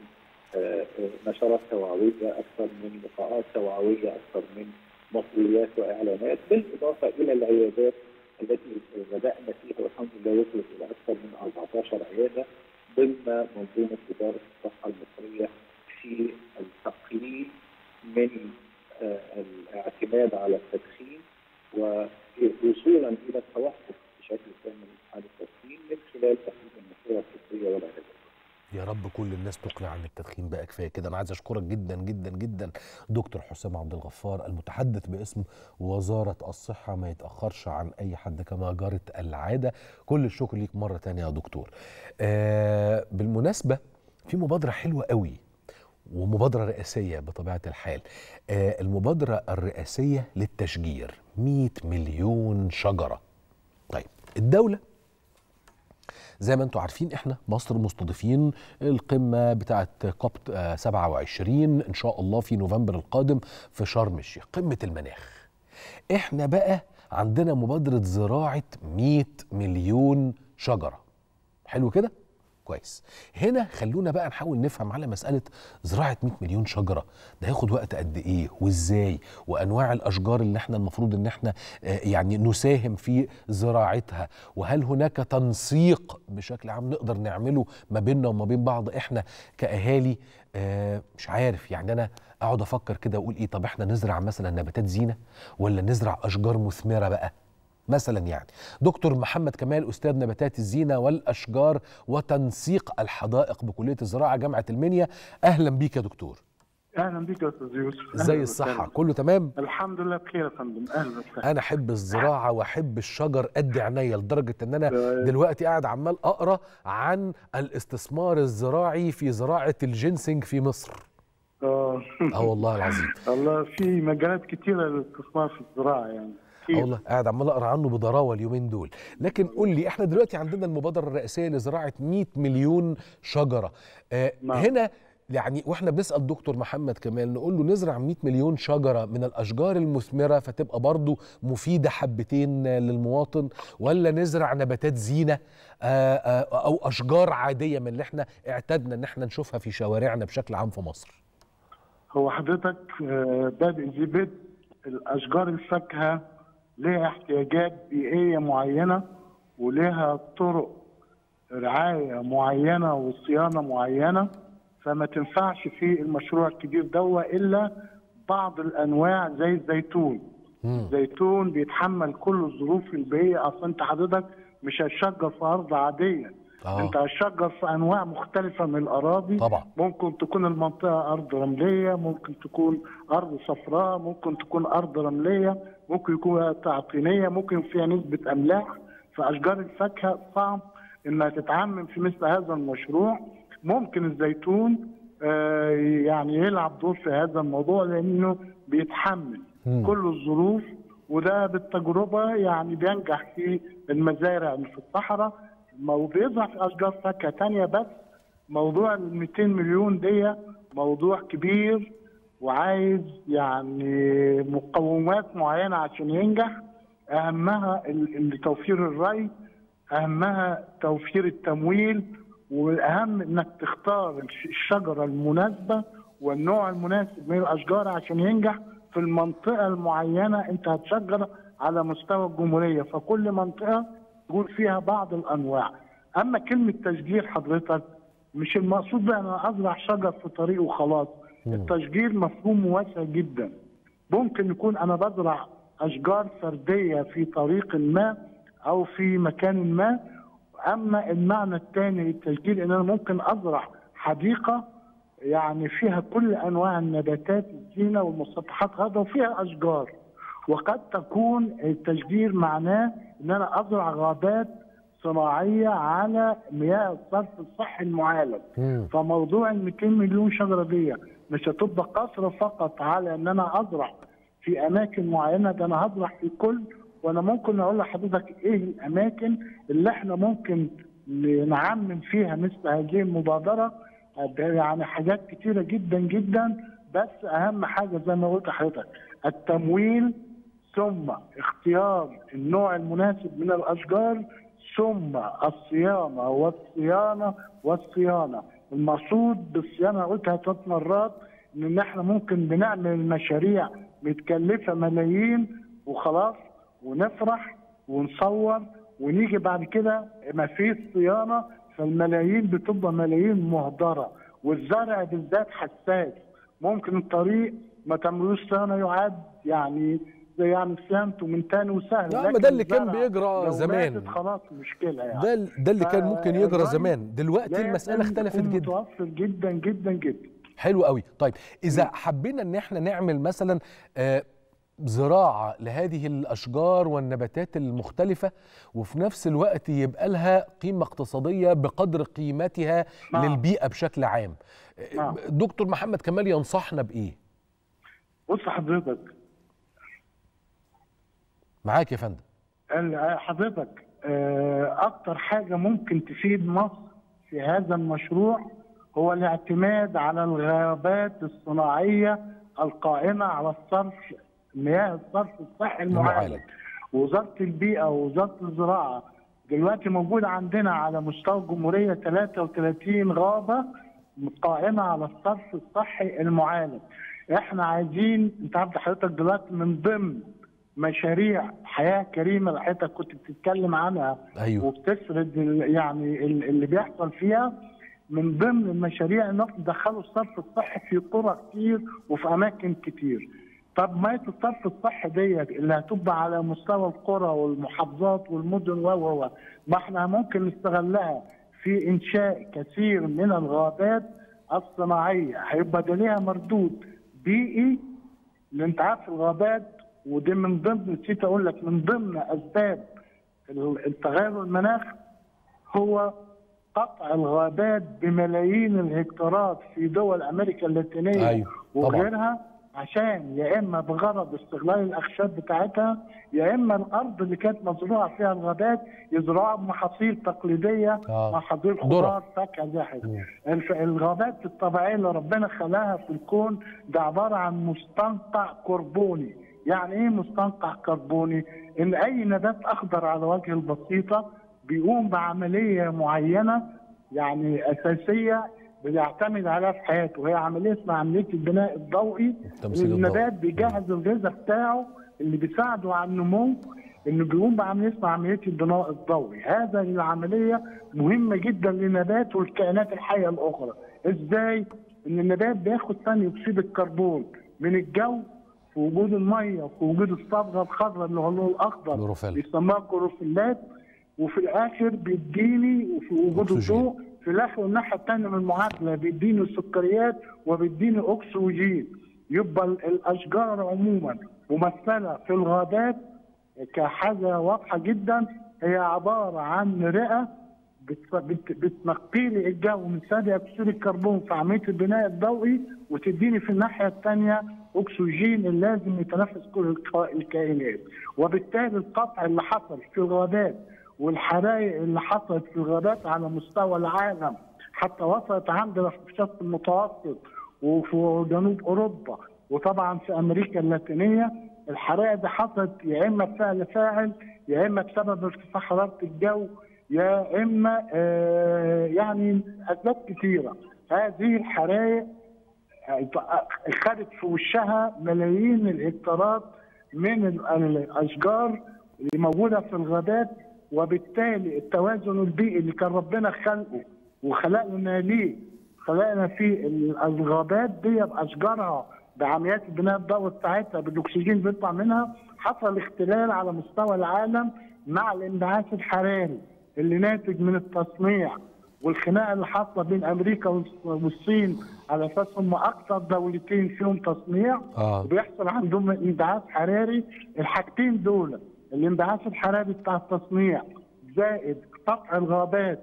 نشرات توعوية، أكثر من لقاءات توعوية، أكثر من مصريات واعلانات، بالاضافه الى العيادات التي بدانا فيها والحمد لله وصلت الى اكثر من أربعة عشر عياده ضمن منظومه وزاره الصحه المصريه في التقليل من الاعتماد على التدخين ووصولا الى التوقف بشكل كامل عن التدخين من خلال تقليل المشورة الطبيه والعلاجات. يا رب كل الناس تقلع عن التدخين بقى، كفايه كده. انا عايز اشكرك جدا جدا جدا دكتور حسام عبد الغفار، المتحدث باسم وزاره الصحه، ما يتاخرش عن اي حد كما جرت العاده. كل الشكر ليك مره ثانيه يا دكتور. آه بالمناسبه في مبادره حلوه قوي ومبادره رئاسيه بطبيعه الحال، آه المبادره الرئاسيه للتشجير، مئة مليون شجره. طيب الدوله زي ما انتم عارفين احنا مصر مستضيفين القمه بتاعه كوب سبعة وعشرين ان شاء الله في نوفمبر القادم في شرم الشيخ، قمه المناخ. احنا بقى عندنا مبادره زراعه مئة مليون شجره. حلو كده؟ كويس. هنا خلونا بقى نحاول نفهم على مساله زراعه مئة مليون شجره، ده هياخد وقت قد ايه وازاي، وانواع الاشجار اللي احنا المفروض ان احنا يعني نساهم في زراعتها، وهل هناك تنسيق بشكل عام نقدر نعمله ما بيننا وما بين بعض احنا كاهالي؟ آه مش عارف، يعني انا اقعد افكر كده واقول ايه، طب احنا نزرع مثلا نباتات زينه ولا نزرع اشجار مثمره بقى؟ مثلا يعني دكتور محمد كمال، أستاذ نباتات الزينة والأشجار وتنسيق الحدائق بكلية الزراعة جامعة المنيا، أهلا بيك يا دكتور. أهلا بيك يا أستاذ يوسف. إزاي الصحة؟ كله تمام؟ الحمد لله بخير يا فندم. أهلا وسهلا. أنا أحب الزراعة وأحب الشجر قد عينيا، لدرجة إن أنا دلوقتي قاعد عمال أقرأ عن الاستثمار الزراعي في زراعة الجينسينج في مصر. آه آه والله العظيم. والله في مجالات كتيرة للاستثمار في الزراعة يعني. اه والله قاعد عمال اقرا عنه بضراوه اليومين دول. لكن قول لي، احنا دلوقتي عندنا المبادره الرئاسيه لزراعه مئة مليون شجره. آه هنا يعني واحنا بنسال دكتور محمد كمال نقول له نزرع مئة مليون شجره من الاشجار المثمره فتبقى برضو مفيده حبتين للمواطن، ولا نزرع نباتات زينه آه آه او اشجار عاديه من اللي احنا اعتدنا ان احنا نشوفها في شوارعنا بشكل عام في مصر؟ هو حضرتك بادئ بيد الاشجار الفاكهه لها احتياجات بيئيه معينه ولها طرق رعايه معينه وصيانه معينه، فما تنفعش في المشروع الكبير ده الا بعض الانواع زي الزيتون. الزيتون بيتحمل كل الظروف البيئيه، اصل انت حضرتك مش هتشجر في ارض عاديه، آه. انت هتشجر في انواع مختلفه من الاراضي طبعا. ممكن تكون المنطقه ارض رمليه، ممكن تكون ارض صفراء، ممكن تكون ارض رمليه، ممكن يكون تعطينيه، ممكن فيها نسبه املاح. فاشجار الفاكهه صعب انها تتعمم في مثل هذا المشروع. ممكن الزيتون يعني يلعب دور في هذا الموضوع، لانه بيتحمل كل الظروف، وده بالتجربه يعني بينجح في المزارع اللي في الصحراء وبيظهر في اشجار فاكهه ثانيه. بس موضوع ال مئتين مليون دي موضوع كبير وعايز يعني مقومات معينه عشان ينجح، اهمها توفير الري، اهمها توفير التمويل، والاهم انك تختار الشجره المناسبه والنوع المناسب من الاشجار عشان ينجح في المنطقه المعينه انت هتشجر على مستوى الجمهوريه، فكل منطقه تقول فيها بعض الانواع. اما كلمه تشجير حضرتك مش المقصود بقى انا ازرع شجر في طريقه وخلاص، التشجير مفهوم واسع جدا، ممكن يكون انا بزرع اشجار فرديه في طريق ما او في مكان ما. اما المعنى الثاني للتشجير ان انا ممكن ازرع حديقه يعني فيها كل انواع النباتات الزينه والمسطحات هذا وفيها اشجار، وقد تكون التشجير معناه ان انا ازرع غابات صناعيه على مياه الصرف الصحي المعالج. فموضوع ال مئتين مليون شجره دي مش هتبقى قاصره فقط على ان انا ازرع في اماكن معينه، ده انا هزرع في كل، وانا ممكن اقول لحضرتك ايه الاماكن اللي احنا ممكن نعمم فيها مثل هذه المبادره، يعني حاجات كتيره جدا جدا. بس اهم حاجه زي ما قلت لحضرتك التمويل، ثم اختيار النوع المناسب من الاشجار، ثم الصيانه والصيانه والصيانه. المقصود بالصيانه قلتها ثلاث مرات ان احنا ممكن بنعمل مشاريع متكلفه ملايين وخلاص ونفرح ونصور ونيجي بعد كده ما فيش صيانه، فالملايين بتبقى ملايين مهدره. والزرع بالذات حساس، ممكن الطريق ما تعملوش صيانه يعاد يعني يعني صيانته من ثاني وسهل. لا، ما ده اللي كان بيجرى زمان، خلاص مشكله يعني، ده ده اللي كان ممكن يجرى زمان، دلوقتي المساله اختلفت جدا، متوفر جدا جدا جدا. حلو قوي. طيب اذا م. حبينا ان احنا نعمل مثلا آه زراعة لهذه الأشجار والنباتات المختلفة وفي نفس الوقت يبقى لها قيمة اقتصادية بقدر قيمتها ما. للبيئة بشكل عام ما. دكتور محمد كمال ينصحنا بإيه؟ بص حضرتك معاك يا فندم. حضرتك أكتر حاجة ممكن تفيد مصر في هذا المشروع هو الاعتماد على الغابات الصناعية القائمة على الصرف مياه الصرف الصحي المعالج. وزارة البيئة ووزارة الزراعة دلوقتي موجود عندنا على مستوى الجمهورية ثلاثة وثلاثين غابة قائمة على الصرف الصحي المعالج. احنا عايزين، انت عارف حضرتك دلوقتي من ضمن مشاريع حياة كريمة اللي حضرتك كنت بتتكلم عنها أيوه. وبتسرد يعني اللي بيحصل فيها، من ضمن المشاريع ان احنا ندخلوا الصرف الصحي في قرى كتير وفي اماكن كتير. طب مية الصرف الصحي ديت اللي هتبقى على مستوى القرى والمحافظات والمدن و و ما احنا ممكن نستغلها في انشاء كثير من الغابات الصناعيه، هيبقى ده ليها مردود بيئي لانتعاش الغابات. ودي من ضمن، نسيت اقول لك، من ضمن اسباب التغير المناخ هو قطع الغابات بملايين الهكتارات في دول امريكا اللاتينيه أيوه. وغيرها، عشان يا اما بغرض استغلال الاخشاب بتاعتها، يا اما الارض اللي كانت مزروعه فيها الغابات يزرعوها بمحاصيل تقليديه، محاصيل خضار فاكهه زي حاجه. الغابات الطبيعيه اللي ربنا خلاها في الكون ده عباره عن مستنقع كربوني. يعني ايه مستنقع كربوني؟ ان اي نبات اخضر على وجه البسيطه بيقوم بعمليه معينه يعني اساسيه بيعتمد عليها في حياته، وهي عمليه اسمها عمليه البناء الضوئي. النبات بيجهز الغذاء بتاعه اللي بيساعده على النمو، انه بيقوم بعمليه اسمها عمليه البناء الضوئي. هذا العمليه مهمه جدا للنبات والكائنات الحيه الاخرى. ازاي؟ ان النبات بياخد ثاني اكسيد الكربون من الجو في وجود الميه وفي وجود الصبغه الخضراء اللي هو اللون الاخضر بيسموها الكلوروفيلات، وفي الاخر بيديني وفي وجود الضوء في الاخر الناحيه الثانيه من المعادله بيديني السكريات وبيديني اكسجين. يبقى الاشجار عموما ممثله في الغابات كحاجه واضحه جدا، هي عباره عن رئه بتنقي لي الجو من ثاني اكسيد الكربون في عمليه البناء الضوئي، وتديني في الناحيه الثانيه اكسجين اللازم يتنفس كل الكائنات. وبالتالي القطع اللي حصل في الغابات والحرائق اللي حصلت في الغابات على مستوى العالم حتى وصلت عندنا في شرق المتوسط وفي جنوب اوروبا وطبعا في امريكا اللاتينيه، الحرائق دي حصلت يا اما بفعل فاعل يا اما بسبب ارتفاع حراره الجو يا اما آه يعني اسباب كثيره. هذه الحرائق خدت في وشها ملايين الهكتارات من الاشجار اللي موجوده في الغابات، وبالتالي التوازن البيئي اللي كان ربنا خلقه وخلقنا ليه خلقنا فيه الغابات دي باشجارها بعمليات البناء الضوئي بتاعتها بالاكسجين اللي بيطلع منها، حصل اختلال على مستوى العالم مع الاندعاس الحراري اللي ناتج من التصنيع والخناقه اللي حاصله بين امريكا والصين على اساس هم اكثر دولتين فيهم تصنيع آه. وبيحصل عندهم اندعاس حراري. الحاجتين دول الاندعاس الحراري بتاع التصنيع زائد قطع الغابات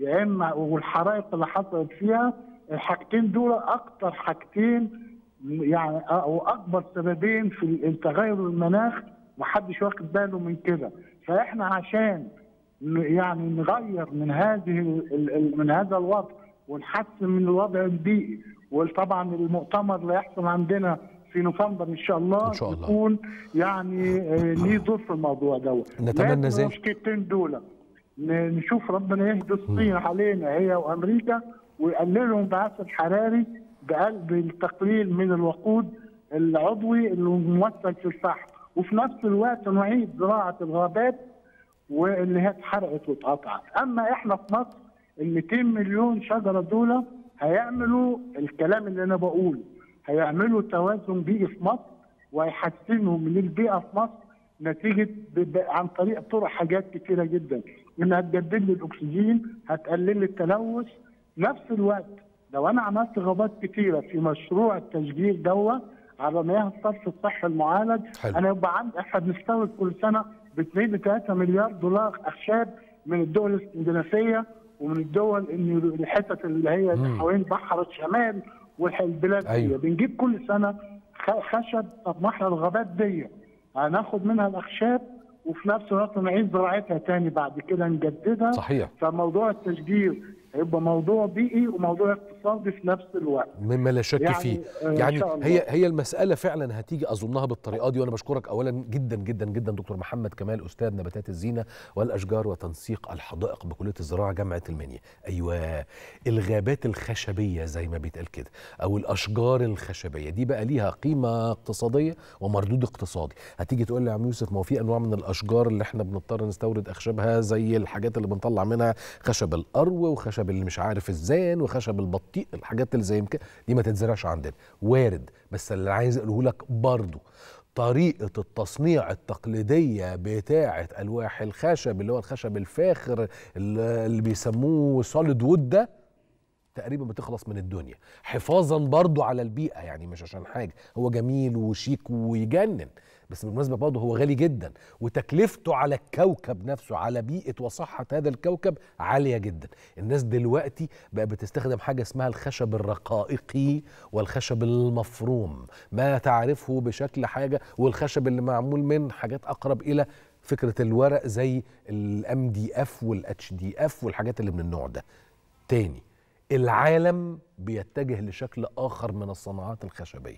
يا اما والحرائق اللي حصلت فيها، الحاجتين دول اكثر حاجتين يعني او اكبر سببين في التغير المناخ، محدش واخد باله من كده. فاحنا عشان يعني نغير من هذه من هذا الوضع ونحسن من الوضع البيئي، وطبعا المؤتمر اللي هيحصل عندنا في نوفمبر ان شاء الله, إن شاء الله. يكون يعني ليه دور في الموضوع دوت. نتمنى زي المشكلتين دول نشوف ربنا يهدي الصين علينا هي وامريكا ويقللوا الانبعاث الحراري بقلب التقليل من الوقود العضوي اللي ممثل في الفحم، وفي نفس الوقت نعيد زراعه الغابات واللي هي اتحرقت واتقطعت. اما احنا في مصر ال مئتين مليون شجره دول هيعملوا الكلام اللي انا بقوله، هيعملوا توازن بيئي في مصر وهيحسنوا من البيئه في مصر نتيجه عن طريق طرق حاجات كتيره جدا، انها تجدد لي الاكسجين، هتقلل لي التلوث. نفس الوقت لو انا عملت غابات كتيره في مشروع التشجير دوت على مياه الصرف الصحي المعالج حلو. انا يبقى عندي احنا بنستورد كل سنه ب اثنين لثلاثة مليار دولار اخشاب من الدول الاسكندنافيه ومن الدول الحتت اللي هي حوالين بحر الشمال والبلاد دي أيوة. بنجيب كل سنه خشب. طب ما احنا الغابات دي هناخد منها الاخشاب وفي نفس الوقت نعيد زراعتها تاني بعد كده نجددها صحيح. فموضوع التشجير هيبقى موضوع بيئي وموضوع اقتصادي في نفس الوقت مما لا شك يعني فيه. يعني هي هي المسألة فعلا هتيجي أظنها بالطريقة دي. وأنا بشكرك أولا جدا جدا جدا دكتور محمد كمال، أستاذ نباتات الزينة والأشجار وتنسيق الحدائق بكلية الزراعة جامعة المنيا. أيوه الغابات الخشبية زي ما بيتقال كده أو الأشجار الخشبية دي بقى ليها قيمة اقتصادية ومردود اقتصادي. هتيجي تقول لي يا عم يوسف ما هو في أنواع من الأشجار اللي احنا بنضطر نستورد أخشابها زي الحاجات اللي بنطلع منها خشب القرو وخشب اللي مش عارف الزان وخشب البطيء، الحاجات اللي زي كده دي ما تتزرعش عندنا وارد. بس اللي عايز اقوله لك برضه طريقه التصنيع التقليديه بتاعه الواح الخشب اللي هو الخشب الفاخر اللي بيسموه سوليد وود ده تقريبا بتخلص من الدنيا، حفاظا برضه على البيئه. يعني مش عشان حاجه هو جميل وشيك ويجنن، بس بالمناسبة برضه هو غالي جدا وتكلفته على الكوكب نفسه على بيئة وصحة هذا الكوكب عالية جدا. الناس دلوقتي بقى بتستخدم حاجة اسمها الخشب الرقائقي والخشب المفروم ما تعرفه بشكل حاجة، والخشب اللي معمول من حاجات أقرب إلى فكرة الورق زي الام دي اف والاتش دي اف والحاجات اللي من النوع ده. تاني العالم بيتجه لشكل آخر من الصناعات الخشبية.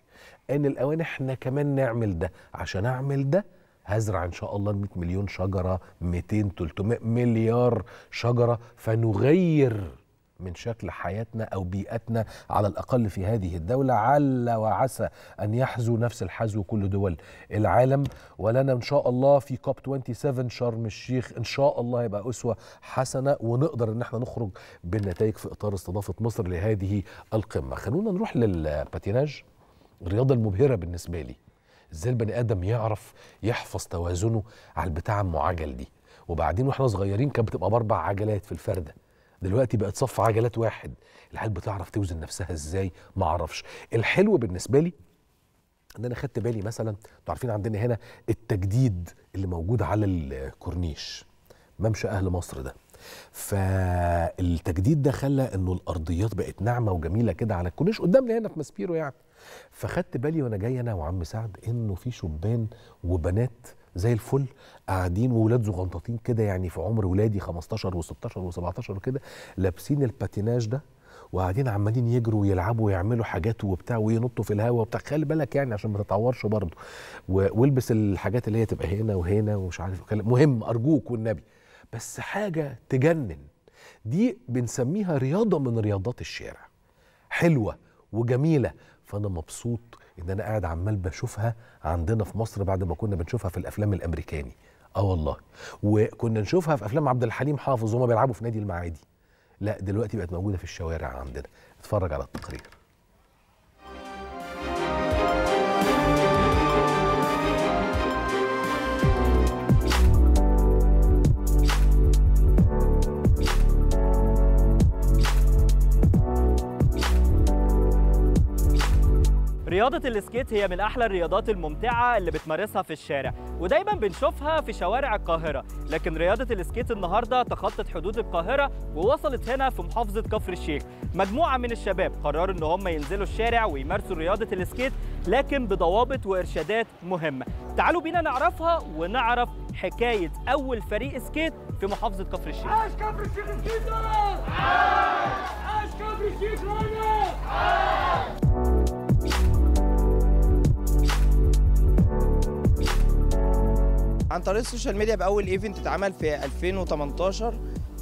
أن الأوان إحنا كمان نعمل ده. عشان أعمل ده هزرع إن شاء الله مئة مليون شجرة، مئتين ثلاثمئة مليار شجرة، فنغير من شكل حياتنا أو بيئتنا على الأقل في هذه الدولة، عل وعسى أن يحذو نفس الحذو كل دول العالم. ولنا إن شاء الله في كوب سبعة وعشرين شرم الشيخ إن شاء الله يبقى أسوة حسنة ونقدر إن احنا نخرج بالنتائج في إطار استضافة مصر لهذه القمة. خلونا نروح للباتيناج، الرياضة المبهرة بالنسبة لي. إزاي البني آدم يعرف يحفظ توازنه على البتاعة المعجل دي؟ وبعدين واحنا صغيرين كانت بتبقى بأربع عجلات في الفردة، دلوقتي بقت صف عجلات واحد. العيال بتعرف توزن نفسها ازاي؟ ما اعرفش. الحلو بالنسبه لي ان انا خدت بالي مثلا، انتوا عارفين عندنا هنا التجديد اللي موجود على الكورنيش ممشى اهل مصر ده، فالتجديد ده خلى انه الارضيات بقت ناعمه وجميله كده على الكورنيش قدامنا هنا في ماسبيرو يعني. فخدت بالي وانا جاي انا وعم سعد انه في شبان وبنات زي الفل قاعدين وولاد زغنططين كده يعني في عمر ولادي خمستاشر وستاشر وسبعتاشر وكده، لابسين الباتيناج ده وقاعدين عمالين يجروا ويلعبوا ويعملوا حاجات وبتاع وينطوا في الهواء وبتاع. خلي بالك يعني عشان ما تتعورش برضه، والبس الحاجات اللي هي تبقى هنا وهنا ومش عارف الكلام. مهم ارجوك والنبي، بس حاجه تجنن. دي بنسميها رياضه من رياضات الشارع، حلوه وجميله. فانا مبسوط ان انا قاعد عمال بشوفها عندنا في مصر بعد ما كنا بنشوفها في الافلام الامريكاني. اه والله، وكنا نشوفها في افلام عبد الحليم حافظ وهما بيلعبوا في نادي المعادي. لا دلوقتي بقت موجودة في الشوارع عندنا. اتفرج على التقرير. رياضة السكيت هي من أحلى الرياضات الممتعة اللي بتمارسها في الشارع، ودايما بنشوفها في شوارع القاهرة، لكن رياضة السكيت النهاردة تخطت حدود القاهرة ووصلت هنا في محافظة كفر الشيخ. مجموعة من الشباب قرروا إن هم ينزلوا الشارع ويمارسوا رياضة السكيت، لكن بضوابط وإرشادات مهمة. تعالوا بينا نعرفها ونعرف حكاية أول فريق سكيت في محافظة كفر الشيخ. عاش كفر الشيخ سكيت رانا! عاش! عاش كفر الشيخ رانا! عاش! عن طريق السوشيال ميديا بأول ايفنت اتعمل في ألفين وتمنتاشر،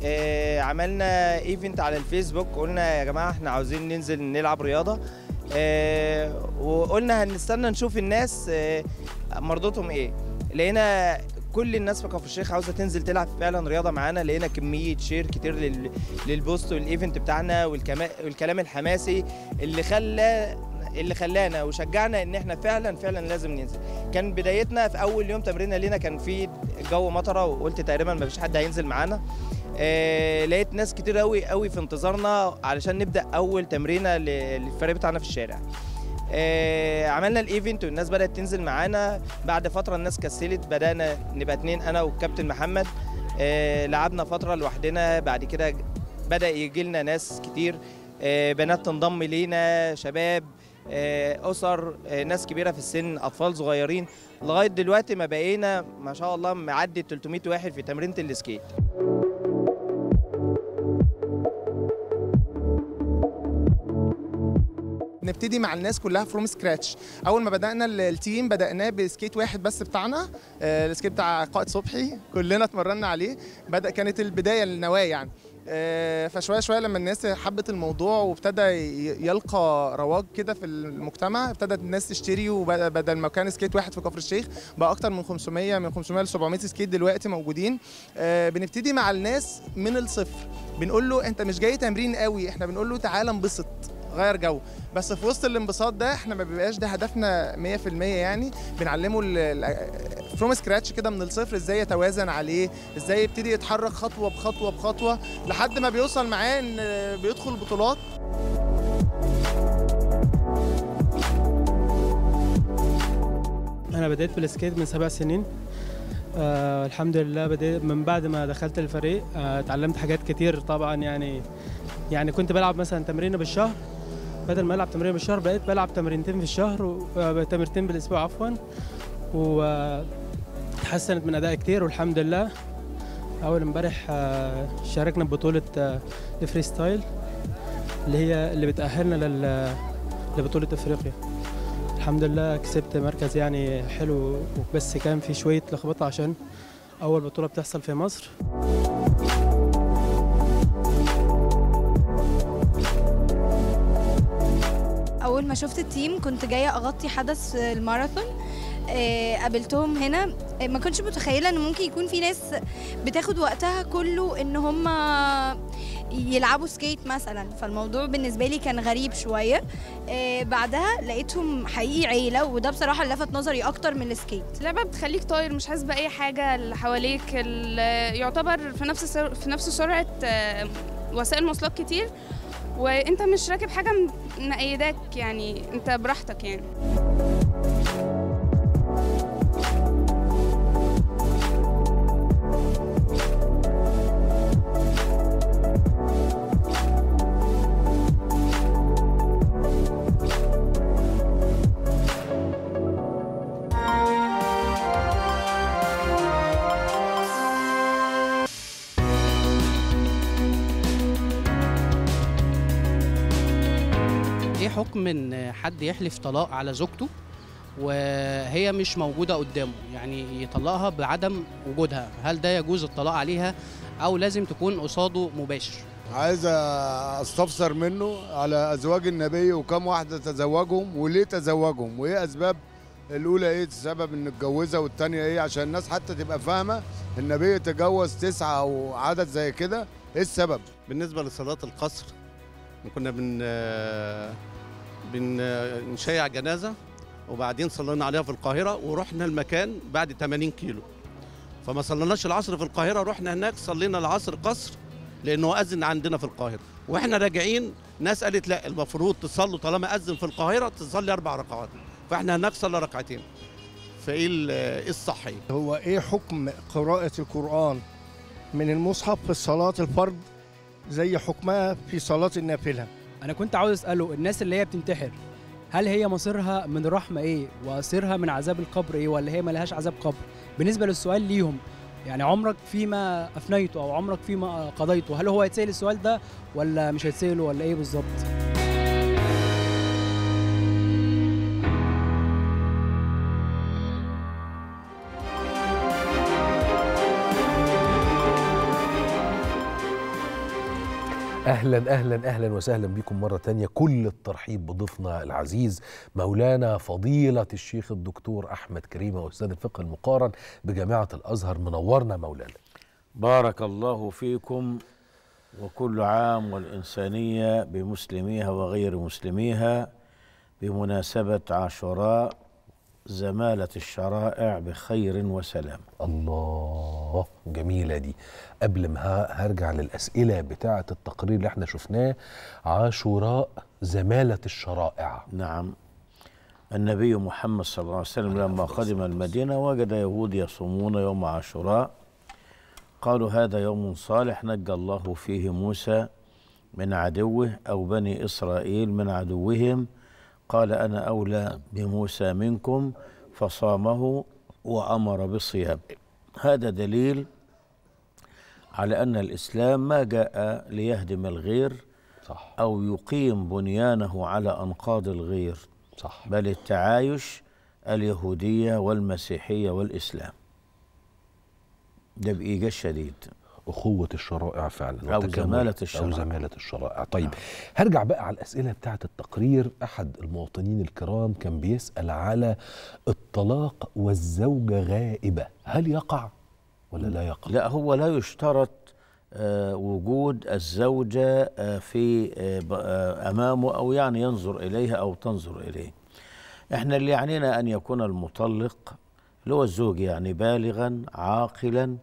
اه عملنا ايفنت على الفيسبوك، قلنا يا جماعه احنا عاوزين ننزل نلعب رياضه، اه وقلنا هنستنى نشوف الناس اه مرضتهم ايه. لقينا كل الناس في كفر الشيخ عاوزه تنزل تلعب فعلا رياضه معانا، لقينا كميه شير كتير لل... للبوست والايفنت بتاعنا والكما... والكلام الحماسي اللي خلى اللي خلانا وشجعنا ان احنا فعلا فعلا لازم ننزل. كان بدايتنا في اول يوم تمريننا لينا كان في جو مطره، وقلت تقريبا ما فيش حد هينزل معانا. آه لقيت ناس كتير قوي قوي في انتظارنا علشان نبدا اول تمرينه للفريق بتاعنا في الشارع. آه عملنا الايفنت والناس بدات تنزل معانا، بعد فتره الناس كسلت، بدانا نبقى اتنين انا والكابتن محمد. آه لعبنا فتره لوحدنا، بعد كده بدا يجي لنا ناس كتير، آه بنات تنضم لينا، شباب، أسر، ناس كبيرة في السن، أطفال صغيرين، لغاية دلوقتي ما بقينا ما شاء الله معدي تلتمية واحد في تمرينة السكيت. نبتدي مع الناس كلها فروم سكراتش. اول ما بدانا التيم بداناه بسكيت واحد بس بتاعنا، آه السكيت بتاع قائد صبحي، كلنا اتمرنا عليه، بدا كانت البدايه للنواه يعني. آه فشويه شويه لما الناس حبت الموضوع وابتدى يلقى رواج كده في المجتمع، ابتدت الناس تشتري، وبدل ما كان سكيت واحد في كفر الشيخ بقى اكتر من خمسمية، من خمسمية ل سبعمية سكيت دلوقتي موجودين. آه بنبتدي مع الناس من الصفر، بنقول له انت مش جاي تمرين قوي، احنا بنقول له تعالى انبسط غير جو. بس في وسط الانبساط ده احنا ما بيبقاش ده هدفنا مية في المية يعني، بنعلمه فروم سكراتش كده من الصفر ازاي يتوازن عليه، ازاي يبتدي يتحرك خطوه بخطوه بخطوه لحد ما بيوصل معاه ان بيدخل بطولات. انا بدأت بالسكيت من سبع سنين، آه الحمد لله. بدأت من بعد ما دخلت الفريق، آه اتعلمت حاجات كتير طبعا يعني. يعني كنت بلعب مثلا تمرينه بالشهر، بدل ما العب تمرين بالشهر بقيت بلعب تمرينتين في الشهر، وتمرينتين بالاسبوع عفوا، وتحسنت من ادائي كتير والحمد لله. اول امبارح شاركنا ببطوله الفري ستايل اللي هي اللي بتاهلنا لبطوله افريقيا، الحمد لله كسبت مركز يعني حلو، بس كان في شويه لخبطه عشان اول بطوله بتحصل في مصر. أول ما شفت التيم كنت جاية أغطي حدث الماراثون، قابلتهم هنا، ما كنتش متخيلة إن ممكن يكون في ناس بتاخد وقتها كله إن هم يلعبوا سكيت مثلا، فالموضوع بالنسبة لي كان غريب شوية. بعدها لقيتهم حقيقي عيلة، وده بصراحة لفت نظري أكتر من السكيت. اللعبة بتخليك طاير، مش حاسس بأي حاجة اللي حواليك، يعتبر في نفس في نفس سرعة وسائل مواصلات كتير، وانت مش راكب حاجه مقيداك يعني، انت براحتك يعني. حكم ان حد يحلف طلاق على زوجته وهي مش موجودة قدامه، يعني يطلقها بعدم وجودها، هل ده يجوز الطلاق عليها أو لازم تكون قصاده مباشر؟ عايز أستفسر منه على أزواج النبي وكم واحدة تزوجهم وليه تزوجهم وإيه أسباب، الأولى إيه السبب إن اتجوزها والتانية إيه، عشان الناس حتى تبقى فاهمة. النبي تجوز تسعة أو عدد زي كده، إيه السبب؟ بالنسبة لصلاة القصر كنا بن بنشيع جنازة وبعدين صلينا عليها في القاهرة ورحنا المكان بعد ثمانين كيلو، فما صليناش العصر في القاهرة، رحنا هناك صلينا العصر قصر لأنه أذن عندنا في القاهرة، وإحنا راجعين ناس قالت لا المفروض تصلوا طالما أذن في القاهرة تصلي أربع ركعات، فإحنا هناك صلى ركعتين. فإيه الصحي؟ هو إيه حكم قراءة القرآن من المصحف في صلاة الفرض زي حكمها في صلاة النافلة؟ أنا كنت عاوز أسأله، الناس اللي هي بتنتحر هل هي مصيرها من الرحمة إيه وأصيرها من عذاب القبر إيه، ولا هي ملهاش عذاب قبر؟ بالنسبة للسؤال ليهم، يعني عمرك فيما أفنيته أو عمرك فيما قضيته، هل هو هيتسأل السؤال ده ولا مش هيتسأله ولا إيه بالظبط؟ أهلا أهلا أهلا وسهلا بكم مرة تانية، كل الترحيب بضيفنا العزيز مولانا فضيلة الشيخ الدكتور أحمد كريمة أستاذ الفقه المقارن بجامعة الأزهر، منورنا مولانا. بارك الله فيكم، وكل عام والإنسانية بمسلميها وغير مسلميها بمناسبة عاشوراء زمالة الشرائع بخير وسلام. الله جميلة دي. قبل ما هرجع للأسئلة بتاعة التقرير اللي احنا شفناه، عاشوراء زمالة الشرائع. نعم، النبي محمد صلى الله عليه وسلم لما قدم المدينة وجد يهود يصومون يوم عاشوراء، قالوا هذا يوم صالح نجى الله فيه موسى من عدوه أو بني إسرائيل من عدوهم، قال أنا أولى بموسى منكم فصامه وأمر بالصيام. هذا دليل على أن الإسلام ما جاء ليهدم الغير صح، أو يقيم بنيانه على أنقاض الغير صح، بل التعايش اليهودية والمسيحية والإسلام ده بإيجاز الشديد، أخوة الشرائع فعلا أو زمالة الشرائع. أو زمالة الشرائع. طيب نعم. هرجع بقى على الأسئلة بتاعة التقرير. أحد المواطنين الكرام كان بيسأل على الطلاق والزوجة غائبة، هل يقع ولا لا يقع؟ لا، هو لا يشترط آه وجود الزوجة آه في آه آه أمامه أو يعني ينظر إليها أو تنظر إليه. إحنا اللي يعنينا أن يكون المطلق اللي هو الزوج يعني بالغا عاقلا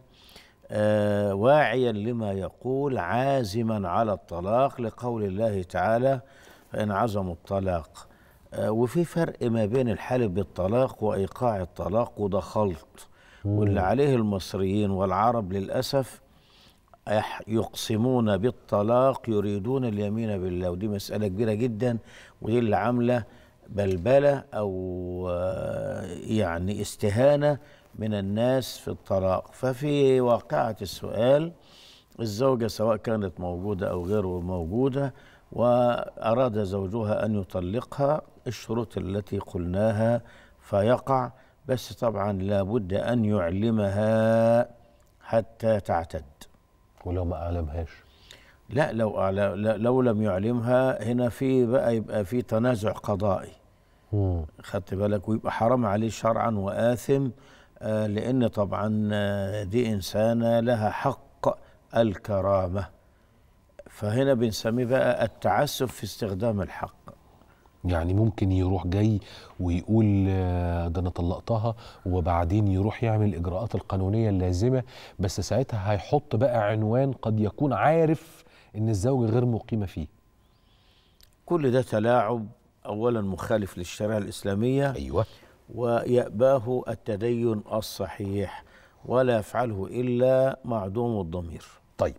آه واعيا لما يقول، عازما على الطلاق لقول الله تعالى فإن عزموا الطلاق. آه وفي فرق ما بين الحلف بالطلاق وإيقاع الطلاق، وده خلط، واللي عليه المصريين والعرب للأسف يقسمون بالطلاق يريدون اليمين بالله، ودي مسألة كبيرة جدا، ودي اللي عاملة بلبلة أو يعني استهانة من الناس في الطلاق. ففي واقعة السؤال الزوجة سواء كانت موجودة أو غير موجودة وأراد زوجها أن يطلقها، الشروط التي قلناها فيقع، بس طبعا لابد أن يعلمها حتى تعتد. ولو ما أعلمهاش؟ لا، لو أعلم، لو لم يعلمها هنا في بقى يبقى في تنازع قضائي. امم خدت بالك؟ ويبقى حرام عليه شرعا وآثم، آه لأن طبعا دي إنسانة لها حق الكرامة، فهنا بنسميه بقى التعسف في استخدام الحق. يعني ممكن يروح جاي ويقول ده أنا طلقتها، وبعدين يروح يعمل الإجراءات القانونية اللازمة، بس ساعتها هيحط بقى عنوان قد يكون عارف إن الزوج غير مقيمة فيه. كل ده تلاعب، أولا مخالف للشريعة الإسلامية، أيوة، ويأباه التدين الصحيح ولا يفعله إلا معدوم الضمير. طيب،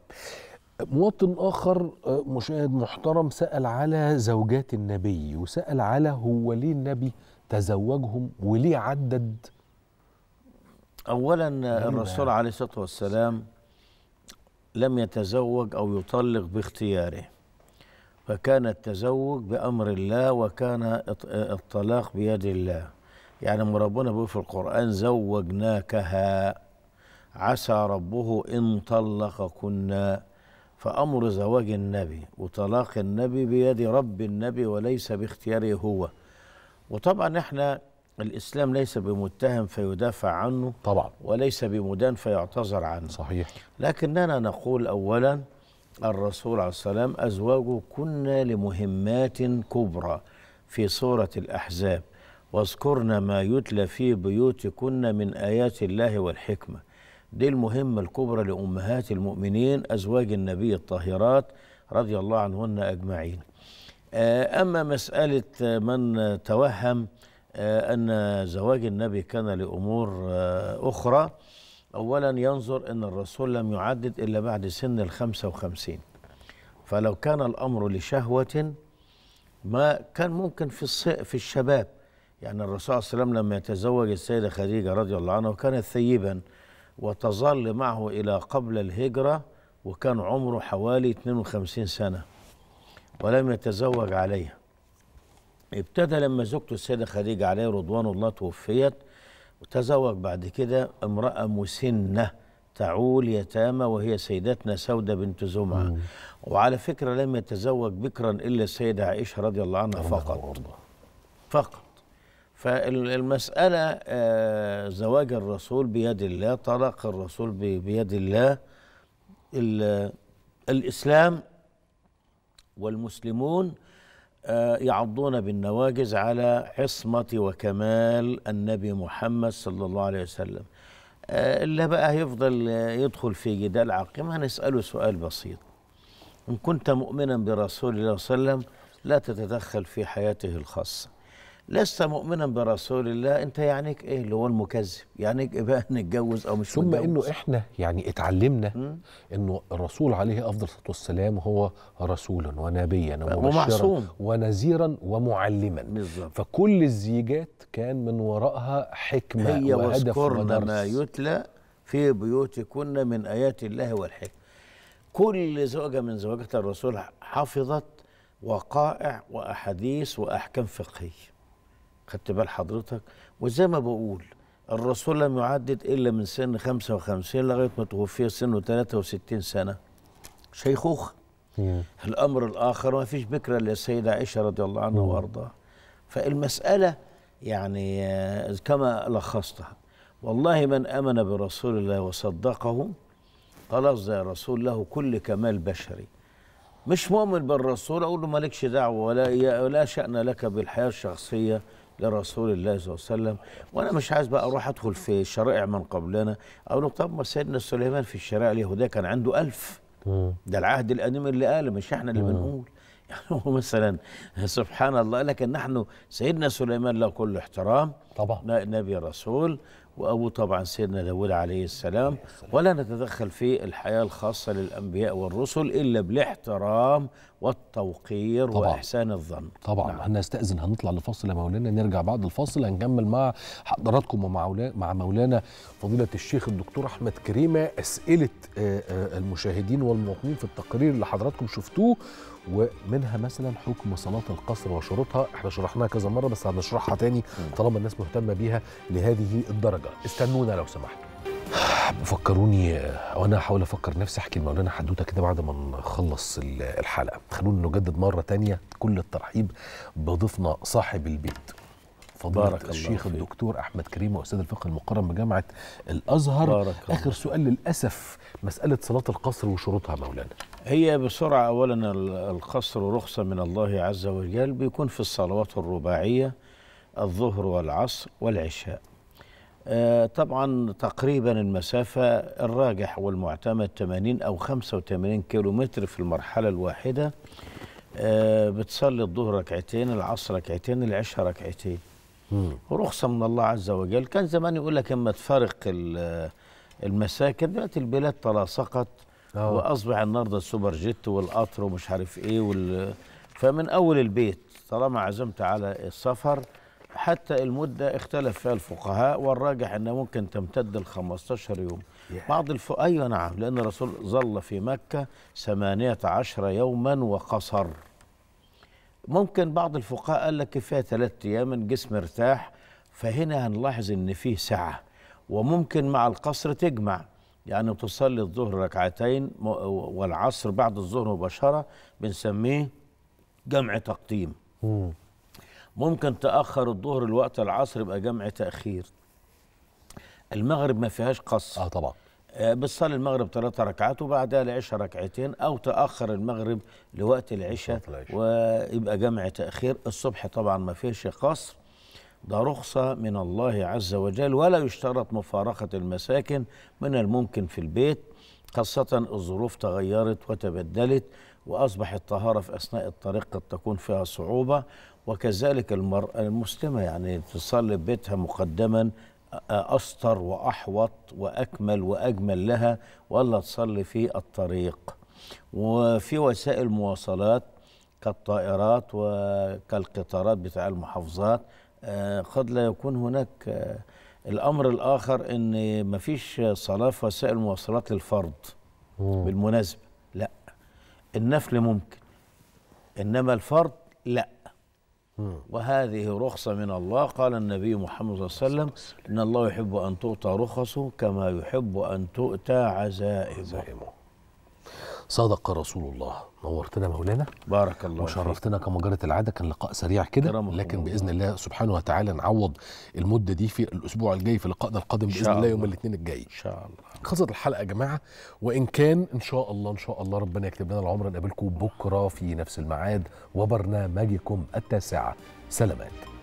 مواطن آخر مشاهد محترم سأل على زوجات النبي، وسأل على هو ليه النبي تزوجهم وليه عدد؟ أولا الرسول عليه الصلاة والسلام لم يتزوج أو يطلق باختياره، فكان التزوج بأمر الله وكان الطلاق بيد الله. يعني ما ربنا بيقول في القرآن زوجناكها عسى ربه إن طلقكن، فأمر زواج النبي وطلاق النبي بيد رب النبي وليس باختياره هو. وطبعا احنا الإسلام ليس بمتهم فيدافع عنه طبعا، وليس بمدان فيعتذر عنه. صحيح. لكننا نقول أولا الرسول عليه السلام أزواجه كنا لمهمات كبرى في سورة الأحزاب، واذكرن ما يتلى في بيوتكن من آيات الله والحكمة. دي المهمة الكبرى لأمهات المؤمنين أزواج النبي الطاهرات رضي الله عنهن أجمعين. أما مسألة من توهم أن زواج النبي كان لأمور أخرى، أولا ينظر أن الرسول لم يعدد إلا بعد سن الخمسة وخمسين، فلو كان الأمر لشهوة ما كان ممكن في في الشباب. يعني الرسول عليه السلام لما يتزوج السيدة خديجة رضي الله عنها وكانت ثيبا وتظل معه إلى قبل الهجرة، وكان عمره حوالي اثنين وخمسين سنة ولم يتزوج عليها. ابتدى لما زوجته السيدة خديجة عليه رضوان الله توفيت، وتزوج بعد كده امرأة مسنة تعول يتامى وهي سيدتنا سودة بنت زمعة. وعلى فكرة لم يتزوج بكرا إلا السيدة عائشة رضي الله عنها فقط فقط. فالمسألة زواج الرسول بيد الله، طلاق الرسول بيد الله. الإسلام والمسلمون يعضون بالنواجز على عصمة وكمال النبي محمد صلى الله عليه وسلم. اللي بقى هيفضل يدخل في جدال عقيم هنسأله سؤال بسيط: إن كنت مؤمنا برسول الله صلى الله عليه وسلم لا تتدخل في حياته الخاصة. لست مؤمنا برسول الله، انت يعنيك ايه اللي هو المكذب؟ يعنيك ايه بقى نتجوز او مش ثم متجوز؟ انه احنا يعني اتعلمنا انه الرسول عليه افضل الصلاه والسلام هو رسولا ونبيا ومبشرا ونذيرا ومعلما. بالزبط. فكل الزيجات كان من وراءها حكمه هي وهدف ودرس. ما يتلى في بيوتكن من ايات الله والحكمه. كل زوجه من زوجات الرسول حفظت وقائع واحاديث واحكام فقهيه. خدت بال حضرتك؟ وزي ما بقول الرسول لم يعدد إلا من سن خمسة وخمسين لغاية ما توفي سنه ثلاثة وستين سنة، شيخوخة. الأمر الآخر ما فيش بكرة للسيدة عائشة رضي الله عنها وأرضاها. فالمسألة يعني كما لخصتها، والله من آمن برسول الله وصدقه خلاص زي رسول له كل كمال بشري. مش مؤمن بالرسول اقول له مالكش دعوه ولا لا شأن لك بالحياه الشخصيه لرسول الله صلى الله عليه وسلم. وانا مش عايز بقى اروح ادخل في شرائع من قبلنا اقول له طب ما سيدنا سليمان في الشرائع اليهوديه كان عنده ألف، ده العهد القديم اللي قال، مش احنا اللي بنقول. يعني هو مثلا سبحان الله، لكن نحن سيدنا سليمان له كل احترام طبعا، نبي رسول، وأبو طبعا سيدنا داود عليه السلام، ولا نتدخل في الحياة الخاصة للأنبياء والرسل إلا بالاحترام والتوقير طبعًا. وإحسان الظن طبعا. نعم. هنستأذن، هنطلع لفاصل يا مولانا، نرجع بعد الفاصل هنكمل مع حضراتكم ومع مع مولانا فضيلة الشيخ الدكتور أحمد كريمة أسئلة المشاهدين والمواطنين في التقرير اللي حضراتكم شفتوه، ومنها مثلا حكم صلاة القصر وشروطها. احنا شرحناها كذا مرة بس هنشرحها تاني طالما الناس مهتمة بيها لهذه الدرجة. استنونا لو سمحتوا. فكروني وانا هحاول افكر نفسي احكي لمولانا حدوته كده بعد ما نخلص الحلقة. خلونا نجدد مرة تانية كل الترحيب بضيفنا صاحب البيت فضيلة الشيخ الدكتور أحمد كريمة وأستاذ الفقه المقرن بجامعة الأزهر. آخر سؤال للأسف، مسألة صلاة القصر وشروطها مولانا. هي بسرعة، أولا القصر رخصة من الله عز وجل، بيكون في الصلوات الرباعية الظهر والعصر والعشاء. آه طبعا تقريبا المسافة الراجح والمعتمد ثمانين أو خمسة وثمانين كيلو متر في المرحلة الواحدة. آه بتصلي الظهر ركعتين، العصر ركعتين، العشاء ركعتين. رخصة من الله عز وجل. كان زمان يقول لك اما تفرق المساكن، دلوقتي البلاد تلاصقت واصبح النهارده السوبر جيت والقطر ومش عارف ايه وال... فمن اول البيت طالما عزمت على السفر. حتى المده اختلف فيها الفقهاء، والراجح انها ممكن تمتد ل خمستاشر يوم. بعض الفقهاء ايوه نعم، لان الرسول ظل في مكه ثمانية عشر يوما وقصر. ممكن بعض الفقهاء قال لك كفايه ثلاث ايام الجسم ارتاح، فهنا هنلاحظ ان فيه سعه، وممكن مع القصر تجمع، يعني بتصلي الظهر ركعتين والعصر بعد الظهر مباشره، بنسميه جمع تقديم. ممكن تاخر الظهر لوقت العصر يبقى جمع تاخير. المغرب ما فيهاش قصر. اه طبعا. بتصلي المغرب ثلاث ركعات وبعدها العشاء ركعتين، او تاخر المغرب لوقت العشاء ويبقى جمع تاخير. الصبح طبعا ما فيهش قصر، ده رخصه من الله عز وجل، ولا يشترط مفارقه المساكن، من الممكن في البيت، خاصه الظروف تغيرت وتبدلت واصبح الطهاره في اثناء الطريق قد تكون فيها صعوبه، وكذلك المراه المسلمه يعني تصلي ببيتها مقدما أسطر وأحوط وأكمل وأجمل لها، ولا تصلي في الطريق. وفي وسائل مواصلات كالطائرات وكالقطارات بتاع المحافظات قد لا يكون هناك. الأمر الآخر أن مفيش صلاة في وسائل مواصلات للفرض بالمناسبة، لا، النفل ممكن، إنما الفرض لا. وهذه رخصة من الله. قال النبي محمد صلى الله عليه وسلم إن الله يحب أن تؤتى رخصه كما يحب أن تؤتى عزائمه. صدق رسول الله. نورتنا مولانا، بارك الله وشرفتنا كما جرت العادة. كان لقاء سريع كده، لكن بإذن الله سبحانه وتعالى نعوض المدة دي في الأسبوع الجاي في لقائنا القادم بإذن الله يوم الاثنين الجاي إن شاء الله. خلصت الحلقة يا جماعة، وإن كان إن شاء الله إن شاء الله ربنا يكتب لنا العمر نقابلكم بكرة في نفس الميعاد وبرنامجكم التاسعة. سلامات.